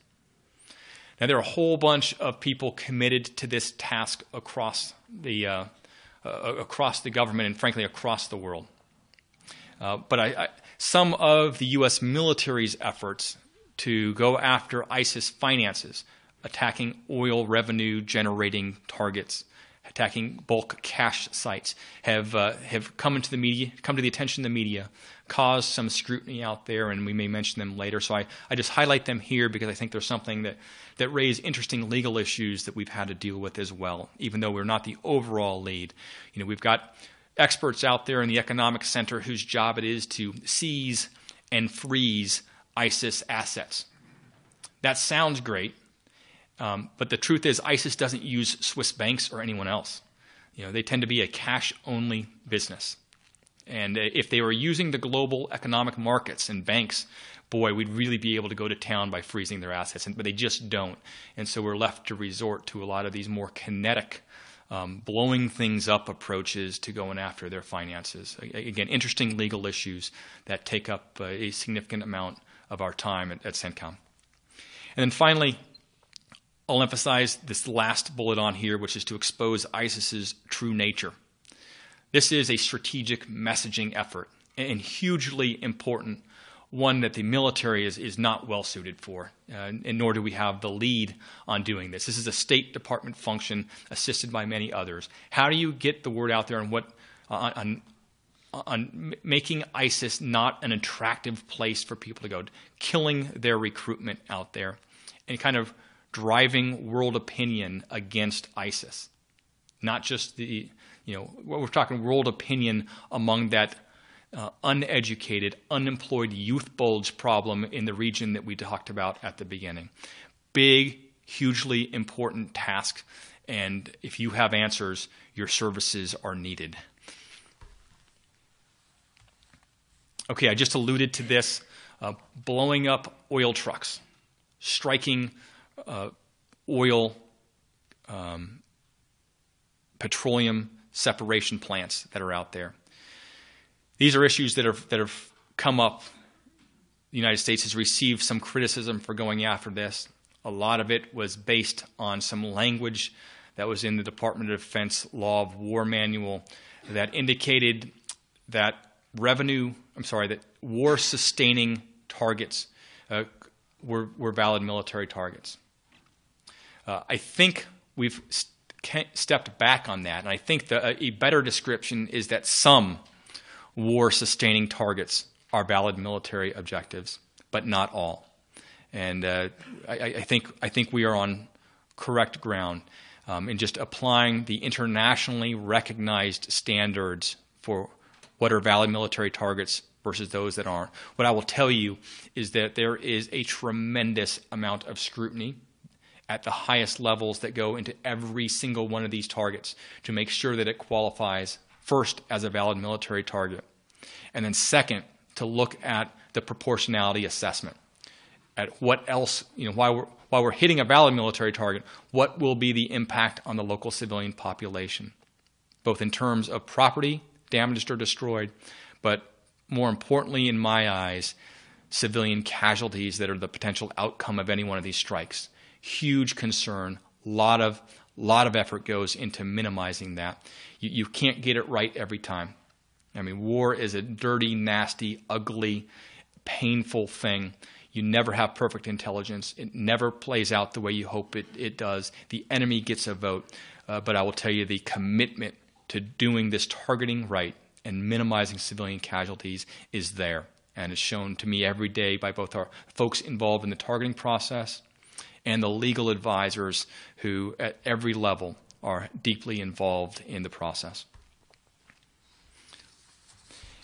Now, there are a whole bunch of people committed to this task across the government and, frankly, across the world. But some of the U.S. military's efforts to go after ISIS finances, attacking oil revenue-generating targets, attacking bulk cash sites, have come into the media, come to the attention of the media, caused some scrutiny out there, and we may mention them later. So I just highlight them here because I think there's something that raise interesting legal issues that we've had to deal with as well, even though we're not the overall lead. You know, we've got experts out there in the economic center whose job it is to seize and freeze ISIS assets. That sounds great. But the truth is ISIS doesn't use Swiss banks or anyone else. You know, they tend to be a cash-only business. And if they were using the global economic markets and banks, boy, we'd really be able to go to town by freezing their assets, but they just don't. And so we're left to resort to a lot of these more kinetic, blowing things up approaches to going after their finances. Again, interesting legal issues that take up a significant amount of our time at CENTCOM. And then finally, I'll emphasize this last bullet on here, which is to expose ISIS's true nature. This is a strategic messaging effort and hugely important, one that the military is not well suited for, and nor do we have the lead on doing this. This is a State Department function assisted by many others. How do you get the word out there on what on making ISIS not an attractive place for people to go, killing their recruitment out there, and kind of driving world opinion against ISIS, not just the, you know, we're talking world opinion among that uneducated, unemployed youth bulge problem in the region that we talked about at the beginning. Big, hugely important task, and if you have answers, your services are needed. Okay, I just alluded to this, blowing up oil trucks, striking oil, petroleum separation plants that are out there. These are issues that have come up. The United States has received some criticism for going after this. A lot of it was based on some language that was in the Department of Defense Law of War Manual that indicated that that war-sustaining targets were valid military targets. I think we've stepped back on that, and I think a better description is that some war-sustaining targets are valid military objectives, but not all. And I think we are on correct ground in just applying the internationally recognized standards for what are valid military targets versus those that aren't. What I will tell you is that there is a tremendous amount of scrutiny at the highest levels that go into every single one of these targets to make sure that it qualifies first as a valid military target. And then second, to look at the proportionality assessment, at what else, you know, while we're hitting a valid military target, what will be the impact on the local civilian population, both in terms of property damaged or destroyed, but more importantly in my eyes, civilian casualties that are the potential outcome of any one of these strikes. Huge concern. A lot of effort goes into minimizing that. You can't get it right every time. I mean, war is a dirty, nasty, ugly, painful thing. You never have perfect intelligence. It never plays out the way you hope it does. The enemy gets a vote. But I will tell you, the commitment to doing this targeting right and minimizing civilian casualties is there, and is shown to me every day by both our folks involved in the targeting process and the legal advisors who at every level are deeply involved in the process.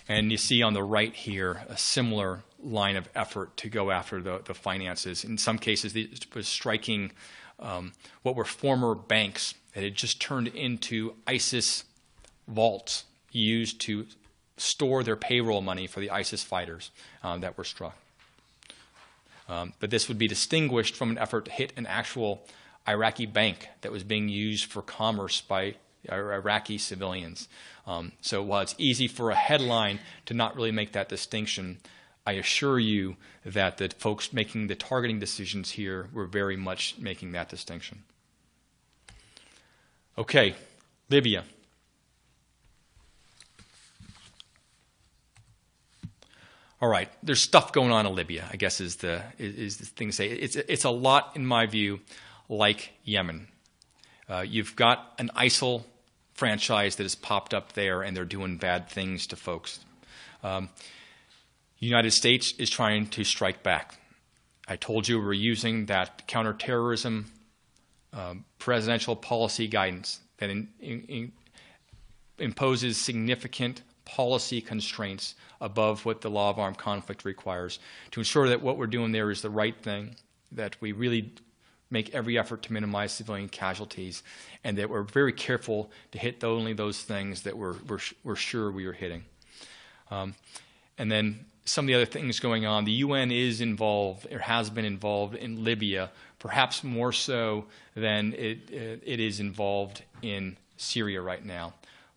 And you see on the right here a similar line of effort to go after the finances. In some cases, it was striking what were former banks that had just turned into ISIS vaults used to store their payroll money for the ISIS fighters that were struck. But this would be distinguished from an effort to hit an actual Iraqi bank that was being used for commerce by Iraqi civilians. So while it's easy for a headline to not really make that distinction, I assure you that the folks making the targeting decisions here were very much making that distinction. Okay, Libya. All right, there's stuff going on in Libya, I guess is the thing to say. It's a lot, in my view, like Yemen. You've got an ISIL franchise that has popped up there, and they're doing bad things to folks. United States is trying to strike back. I told you we're using that counterterrorism presidential policy guidance that imposes significant policy constraints above what the law of armed conflict requires to ensure that what we're doing there is the right thing, that we really make every effort to minimize civilian casualties, and that we're very careful to hit only those things that we're sure we are hitting. And then some of the other things going on, the UN is involved or has been involved in Libya, perhaps more so than it is involved in Syria right now.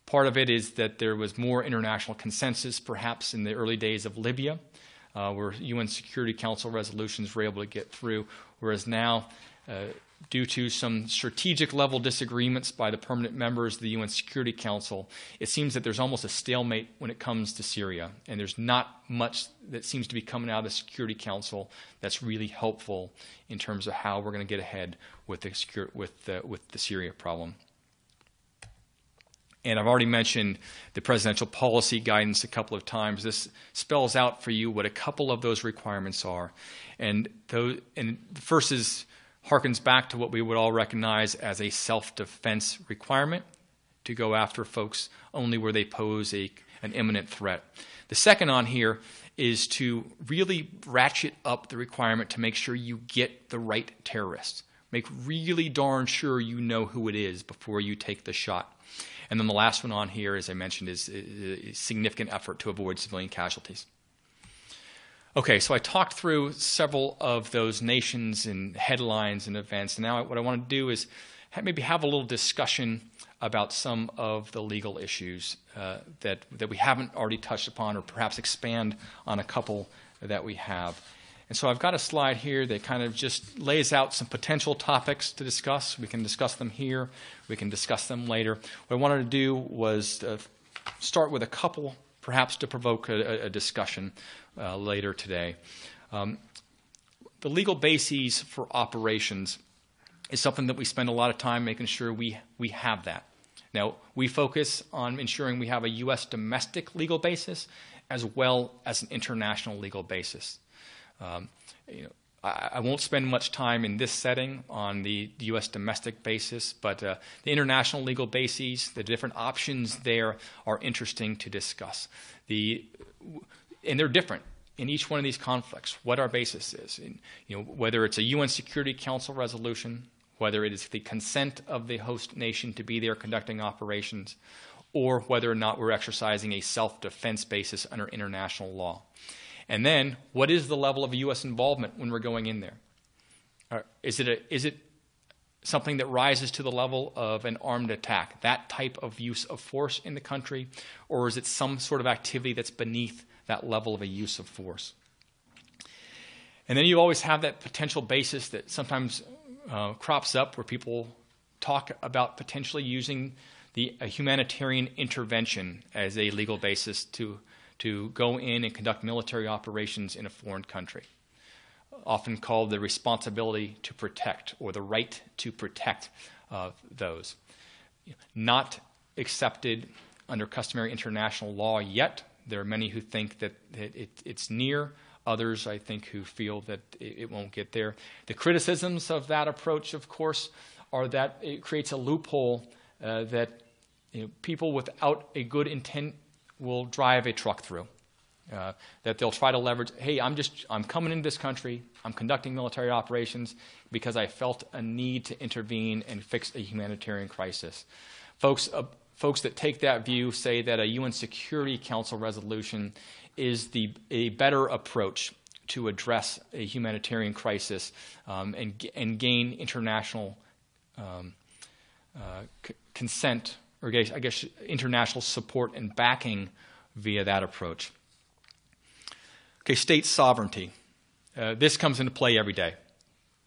Part of it is that there was more international consensus, perhaps, in the early days of Libya, where UN Security Council resolutions were able to get through, whereas now, due to some strategic level disagreements by the permanent members of the UN Security Council, it seems that there's almost a stalemate when it comes to Syria, and there's not much that seems to be coming out of the Security Council that's really helpful in terms of how we're going to get ahead with the Syria problem. And I've already mentioned the presidential policy guidance a couple of times. This spells out for you what a couple of those requirements are. And the first harkens back to what we would all recognize as a self-defense requirement to go after folks only where they pose an imminent threat. The second on here is to really ratchet up the requirement to make sure you get the right terrorist. Make really darn sure you know who it is before you take the shot. And then the last one on here, as I mentioned, is a significant effort to avoid civilian casualties. Okay, so I talked through several of those nations and headlines and events. And now what I want to do is maybe have a little discussion about some of the legal issues that we haven't already touched upon, or perhaps expand on a couple that we have. And so I've got a slide here that kind of just lays out some potential topics to discuss. We can discuss them here. We can discuss them later. What I wanted to do was start with a couple, perhaps to provoke a discussion later today. The legal bases for operations is something that we spend a lot of time making sure we have that. Now, we focus on ensuring we have a U.S. domestic legal basis as well as an international legal basis. I won't spend much time in this setting on the U.S. domestic basis, but the international legal bases, the different options there are interesting to discuss. And they're different in each one of these conflicts, what our basis is, and, whether it's a UN Security Council resolution, whether it is the consent of the host nation to be there conducting operations, or whether or not we're exercising a self-defense basis under international law. And then, what is the level of U.S. involvement when we're going in there? Is it something that rises to the level of an armed attack, that type of use of force in the country, or is it some sort of activity that's beneath that level of a use of force? And then you always have that potential basis that sometimes crops up where people talk about potentially using a humanitarian intervention as a legal basis to go in and conduct military operations in a foreign country, often called the responsibility to protect or the right to protect those. Not accepted under customary international law yet. There are many who think that it's near, others I think who feel that it won't get there. The criticisms of that approach, of course, are that it creates a loophole that people without a good intent will drive a truck through, that they'll try to leverage, hey, I'm coming into this country, I'm conducting military operations because I felt a need to intervene and fix a humanitarian crisis. Folks that take that view say that a UN Security Council resolution is a better approach to address a humanitarian crisis and gain international consent, or I guess international support and backing via that approach. Okay, state sovereignty. This comes into play every day.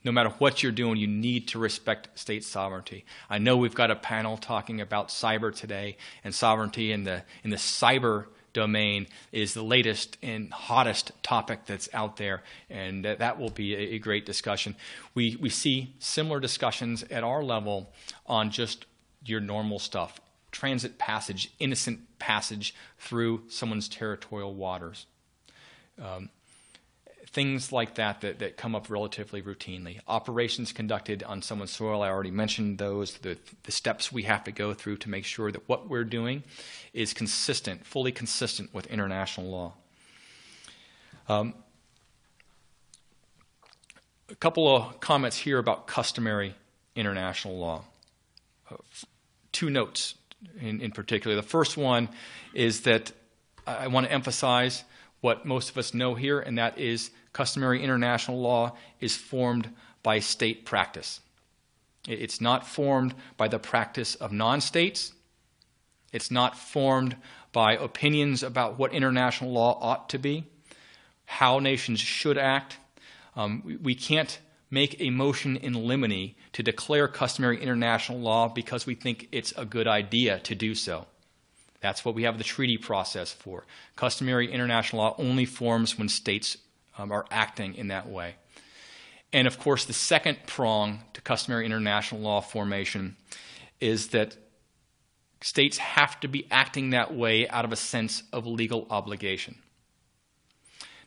No matter what you're doing, you need to respect state sovereignty. I know we've got a panel talking about cyber today, and sovereignty in the cyber domain is the latest and hottest topic that's out there, and that will be a great discussion. We see similar discussions at our level on just your normal stuff, transit passage, innocent passage through someone's territorial waters. Things like that come up relatively routinely. Operations conducted on someone's soil, I already mentioned those, the steps we have to go through to make sure that what we're doing is consistent, fully consistent with international law. A couple of comments here about customary international law. Two notes in particular. The first one is that I want to emphasize what most of us know here, and that is customary international law is formed by state practice. It's not formed by the practice of non-states. It's not formed by opinions about what international law ought to be, how nations should act. We can't make a motion in limine to declare customary international law because we think it's a good idea to do so. That's what we have the treaty process for. Customary international law only forms when states are acting in that way. And of course, the second prong to customary international law formation is that states have to be acting that way out of a sense of legal obligation.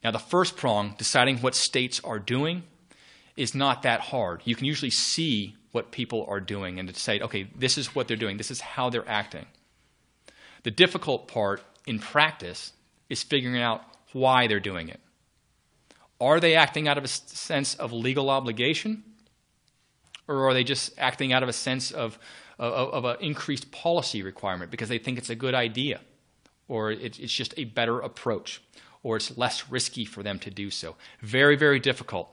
Now, the first prong, deciding what states are doing, is not that hard. You can usually see what people are doing and decide, okay, this is what they're doing, this is how they're acting. The difficult part in practice is figuring out why they're doing it. Are they acting out of a sense of legal obligation, or are they just acting out of a sense of an increased policy requirement because they think it's a good idea, or it's just a better approach, or it's less risky for them to do so? Very, very difficult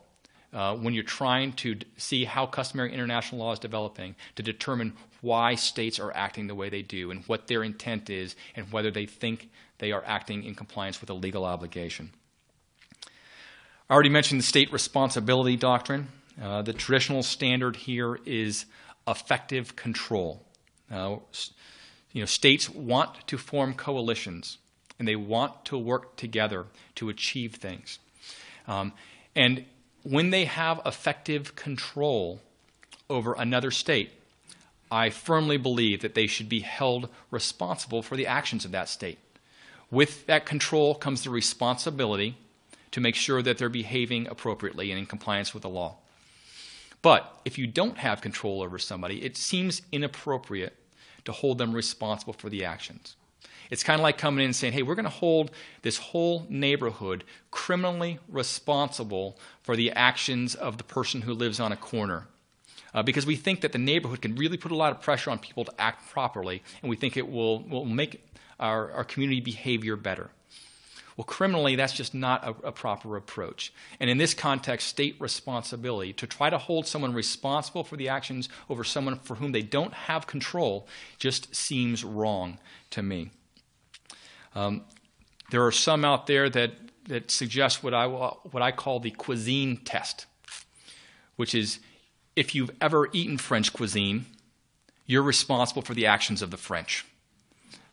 when you're trying to see how customary international law is developing to determine why states are acting the way they do and what their intent is and whether they think they are acting in compliance with a legal obligation. I already mentioned the state responsibility doctrine. The traditional standard here is effective control. States want to form coalitions, and they want to work together to achieve things. And when they have effective control over another state, I firmly believe that they should be held responsible for the actions of that state. With that control comes the responsibility to make sure that they're behaving appropriately and in compliance with the law. But if you don't have control over somebody, it seems inappropriate to hold them responsible for the actions. It's kind of like coming in and saying, hey, we're going to hold this whole neighborhood criminally responsible for the actions of the person who lives on a corner. Because we think that the neighborhood can really put a lot of pressure on people to act properly, and we think it will make our community behavior better. Well, criminally, that's just not a proper approach. And in this context, state responsibility, to try to hold someone responsible for the actions over someone for whom they don't have control, just seems wrong to me. There are some out there that suggest what I call the cuisine test, which is, if you've ever eaten French cuisine, you're responsible for the actions of the French.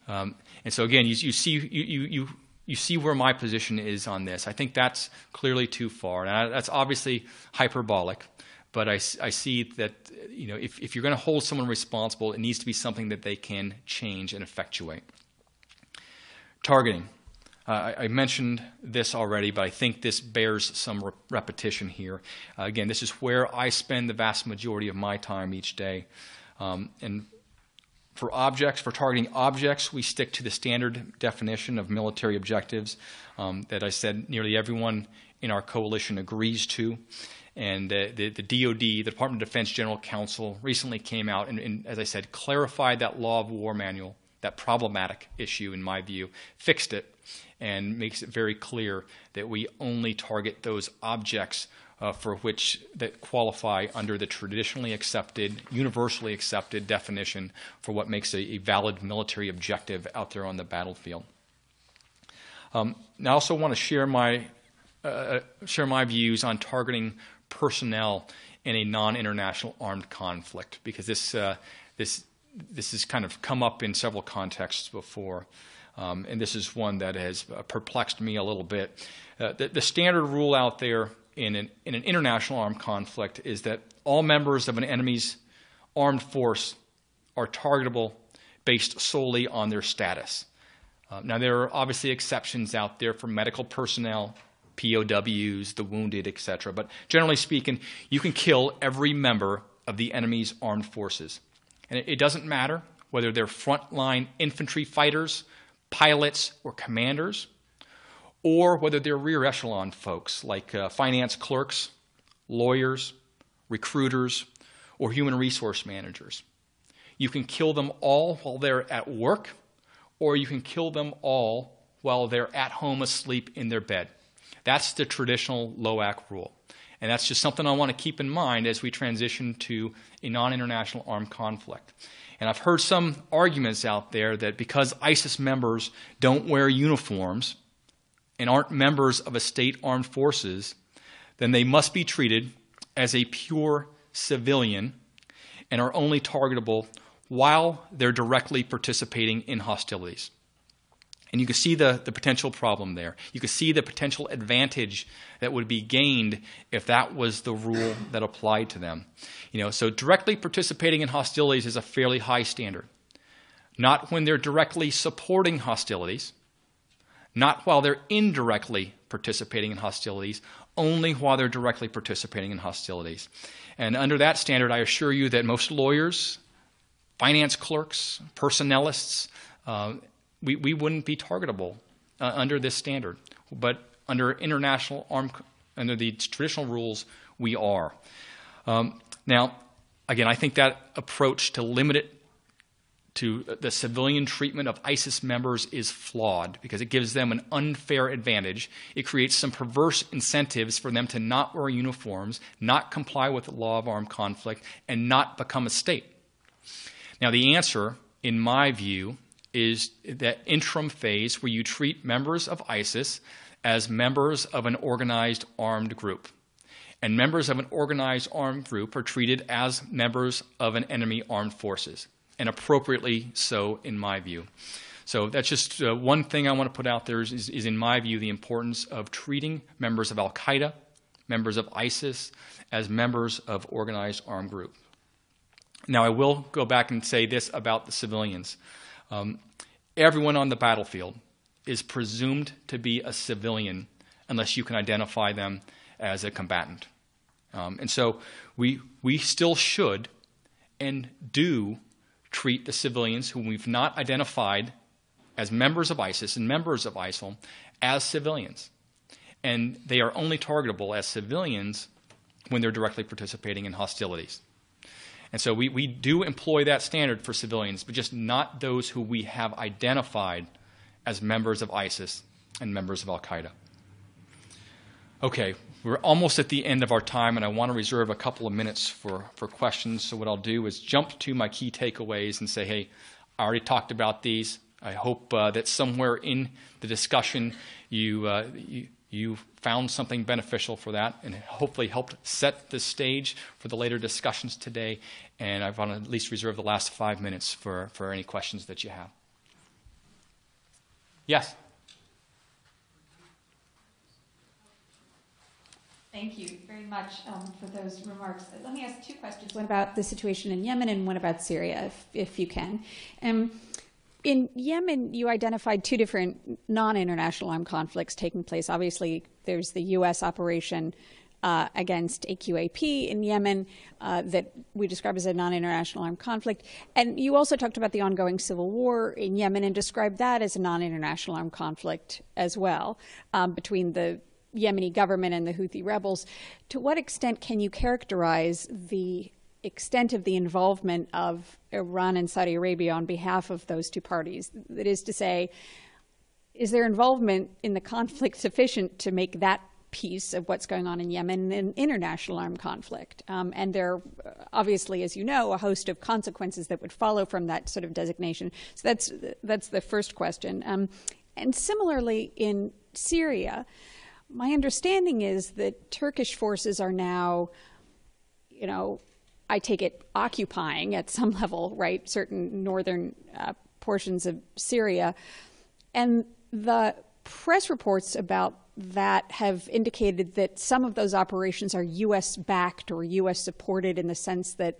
And so again, you see where my position is on this. I think that's clearly too far, and that's obviously hyperbolic. But I see that if you're going to hold someone responsible, it needs to be something that they can change and effectuate. Targeting. I mentioned this already, but I think this bears some repetition here. Again, this is where I spend the vast majority of my time each day. And for targeting objects, we stick to the standard definition of military objectives that I said nearly everyone in our coalition agrees to. And the DOD, the Department of Defense General Counsel, recently came out and, as I said, clarified that law of war manual, that problematic issue in my view, fixed it, and makes it very clear that we only target those objects for which that qualify under the traditionally accepted, universally accepted definition for what makes a valid military objective out there on the battlefield. I also want to share my share my views on targeting personnel in a non-international armed conflict, because this this has kind of come up in several contexts before, and this is one that has perplexed me a little bit. The standard rule out there in an international armed conflict is that all members of an enemy's armed force are targetable based solely on their status. Now, there are obviously exceptions out there for medical personnel, POWs, the wounded, etc. But generally speaking, you can kill every member of the enemy's armed forces. And it doesn't matter whether they're frontline infantry fighters, pilots, or commanders, or whether they're rear echelon folks like finance clerks, lawyers, recruiters, or human resource managers. You can kill them all while they're at work, or you can kill them all while they're at home asleep in their bed. That's the traditional LOAC rule. And that's just something I want to keep in mind as we transition to a non-international armed conflict. And I've heard some arguments out there that because ISIS members don't wear uniforms and aren't members of a state armed forces, then they must be treated as a pure civilian and are only targetable while they're directly participating in hostilities. And you can see the potential problem there. You can see the potential advantage that would be gained if that was the rule that applied to them. You know, so directly participating in hostilities is a fairly high standard. Not when they're directly supporting hostilities, not while they're indirectly participating in hostilities, only while they're directly participating in hostilities. And under that standard, I assure you that most lawyers, finance clerks, personnelists, we wouldn't be targetable under this standard. But under international armed, under the traditional rules, we are. Now, again, I think that approach to limit it to the civilian treatment of ISIS members is flawed because it gives them an unfair advantage. It creates some perverse incentives for them to not wear uniforms, not comply with the law of armed conflict, and not become a state. Now, the answer, in my view, is that interim phase where you treat members of ISIS as members of an organized armed group. And members of an organized armed group are treated as members of an enemy armed forces, and appropriately so, in my view. So that's just one thing I want to put out there is in my view, the importance of treating members of Al Qaeda, members of ISIS, as members of organized armed group. Now, I will go back and say this about the civilians. Everyone on the battlefield is presumed to be a civilian unless you can identify them as a combatant. And so we still should and do treat the civilians whom we've not identified as members of ISIS and members of ISIL as civilians. And they are only targetable as civilians when they're directly participating in hostilities. And so we do employ that standard for civilians, but just not those who we have identified as members of ISIS and members of Al-Qaeda. Okay, we're almost at the end of our time, and I want to reserve a couple of minutes for questions. So what I'll do is jump to my key takeaways and say, hey, I already talked about these. I hope that somewhere in the discussion you found something beneficial for that and hopefully helped set the stage for the later discussions today. And I want to at least reserve the last 5 minutes for any questions that you have. Yes? Thank you very much for those remarks. Let me ask two questions. One about the situation in Yemen and one about Syria, if you can. In Yemen, you identified two different non-international armed conflicts taking place. Obviously, there's the U.S. operation against AQAP in Yemen that we describe as a non-international armed conflict. And you also talked about the ongoing civil war in Yemen and described that as a non-international armed conflict as well between the Yemeni government and the Houthi rebels. To what extent can you characterize the extent of the involvement of Iran and Saudi Arabia on behalf of those two parties? That is to say, is their involvement in the conflict sufficient to make that piece of what's going on in Yemen an international armed conflict? And there are obviously, as you know, a host of consequences that would follow from that sort of designation. So that's the first question. And similarly in Syria, My understanding is that Turkish forces are now, you know, I take it occupying at some level, right, certain northern portions of Syria. And the press reports about that have indicated that some of those operations are U.S.-backed or U.S.-supported in the sense that,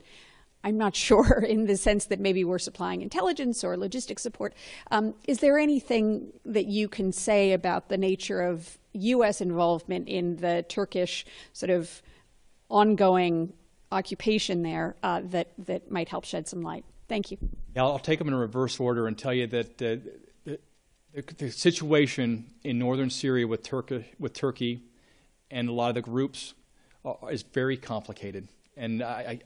I'm not sure, in the sense that maybe we're supplying intelligence or logistics support. Is there anything that you can say about the nature of U.S. involvement in the Turkish sort of ongoing occupation there that might help shed some light? Thank you. Yeah, I'll take them in reverse order and tell you that the situation in northern Syria with Turkey and a lot of the groups is very complicated, and I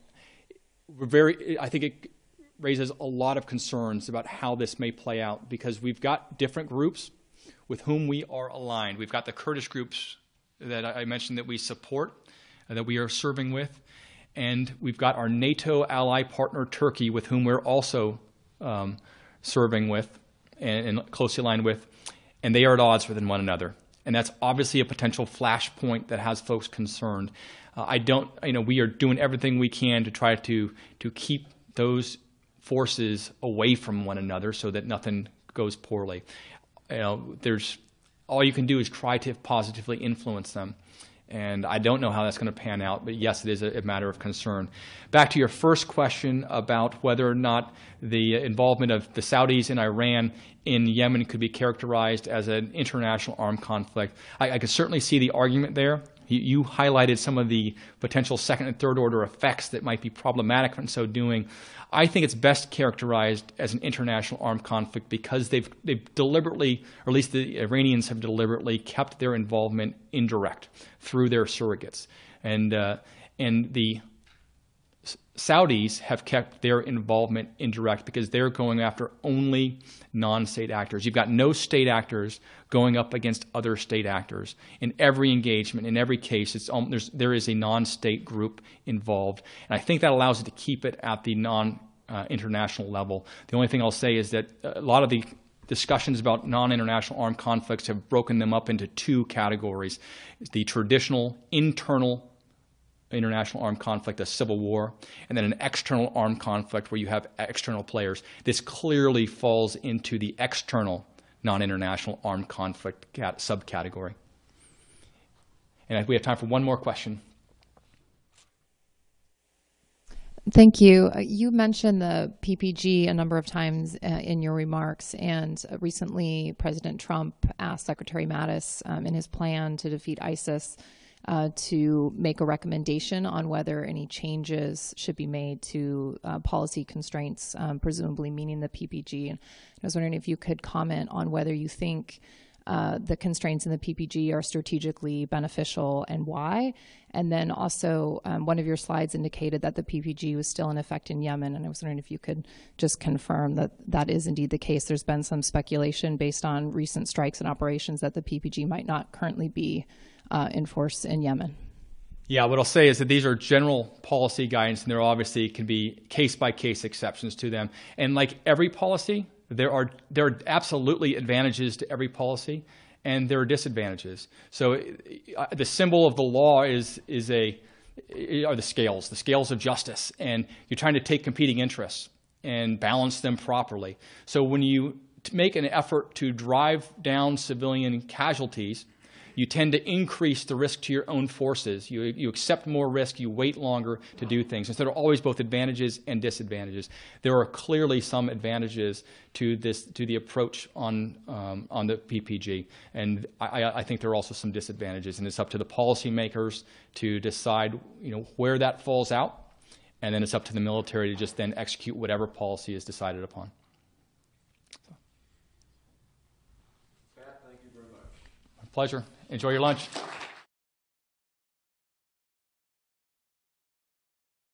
think it raises a lot of concerns about how this may play out, because we've got different groups with whom we are aligned. We've got the Kurdish groups that I mentioned that we support, that we are serving with, and we've got our NATO ally partner Turkey, with whom we're also serving with and closely aligned with, and they are at odds with one another. And that's obviously a potential flashpoint that has folks concerned. We are doing everything we can to try to keep those forces away from one another so that nothing goes poorly. You know, all you can do is try to positively influence them. And I don't know how that's going to pan out, but yes, it is a matter of concern. Back to your first question about whether or not the involvement of the Saudis and Iran in Yemen could be characterized as an international armed conflict. I could certainly see the argument there. You highlighted some of the potential second and third order effects that might be problematic in so doing. I think it's best characterized as an international armed conflict because they've deliberately, or at least the Iranians have deliberately, kept their involvement indirect through their surrogates. And the Saudis have kept their involvement indirect because they're going after only non-state actors. You've got no state actors going up against other state actors. In every engagement, in every case, there is a non-state group involved. And I think that allows it to keep it at the non-international level. The only thing I'll say is that a lot of the discussions about non-international armed conflicts have broken them up into two categories: the traditional internal international armed conflict, a civil war, and then an external armed conflict where you have external players. This clearly falls into the external non-international armed conflict subcategory. And we have time for one more question. Thank you. You mentioned the PPG a number of times in your remarks, and recently President Trump asked Secretary Mattis in his plan to defeat ISIS to make a recommendation on whether any changes should be made to policy constraints, presumably meaning the PPG. And I was wondering if you could comment on whether you think the constraints in the PPG are strategically beneficial and why. And then also, one of your slides indicated that the PPG was still in effect in Yemen, and I was wondering if you could just confirm that that is indeed the case. There's been some speculation based on recent strikes and operations that the PPG might not currently be in force in Yemen. Yeah, what I'll say is that these are general policy guidance, and there obviously can be case-by-case exceptions to them. And like every policy, there are absolutely advantages to every policy, and there are disadvantages. So the symbol of the law are the scales of justice, and you're trying to take competing interests and balance them properly. So when you make an effort to drive down civilian casualties, you tend to increase the risk to your own forces. You accept more risk. You wait longer to do things. And so there are always both advantages and disadvantages. There are clearly some advantages to the approach on the PPG, and I think there are also some disadvantages. And it's up to the policymakers to decide, you know, where that falls out, and then it's up to the military to just then execute whatever policy is decided upon. Pleasure. Enjoy your lunch.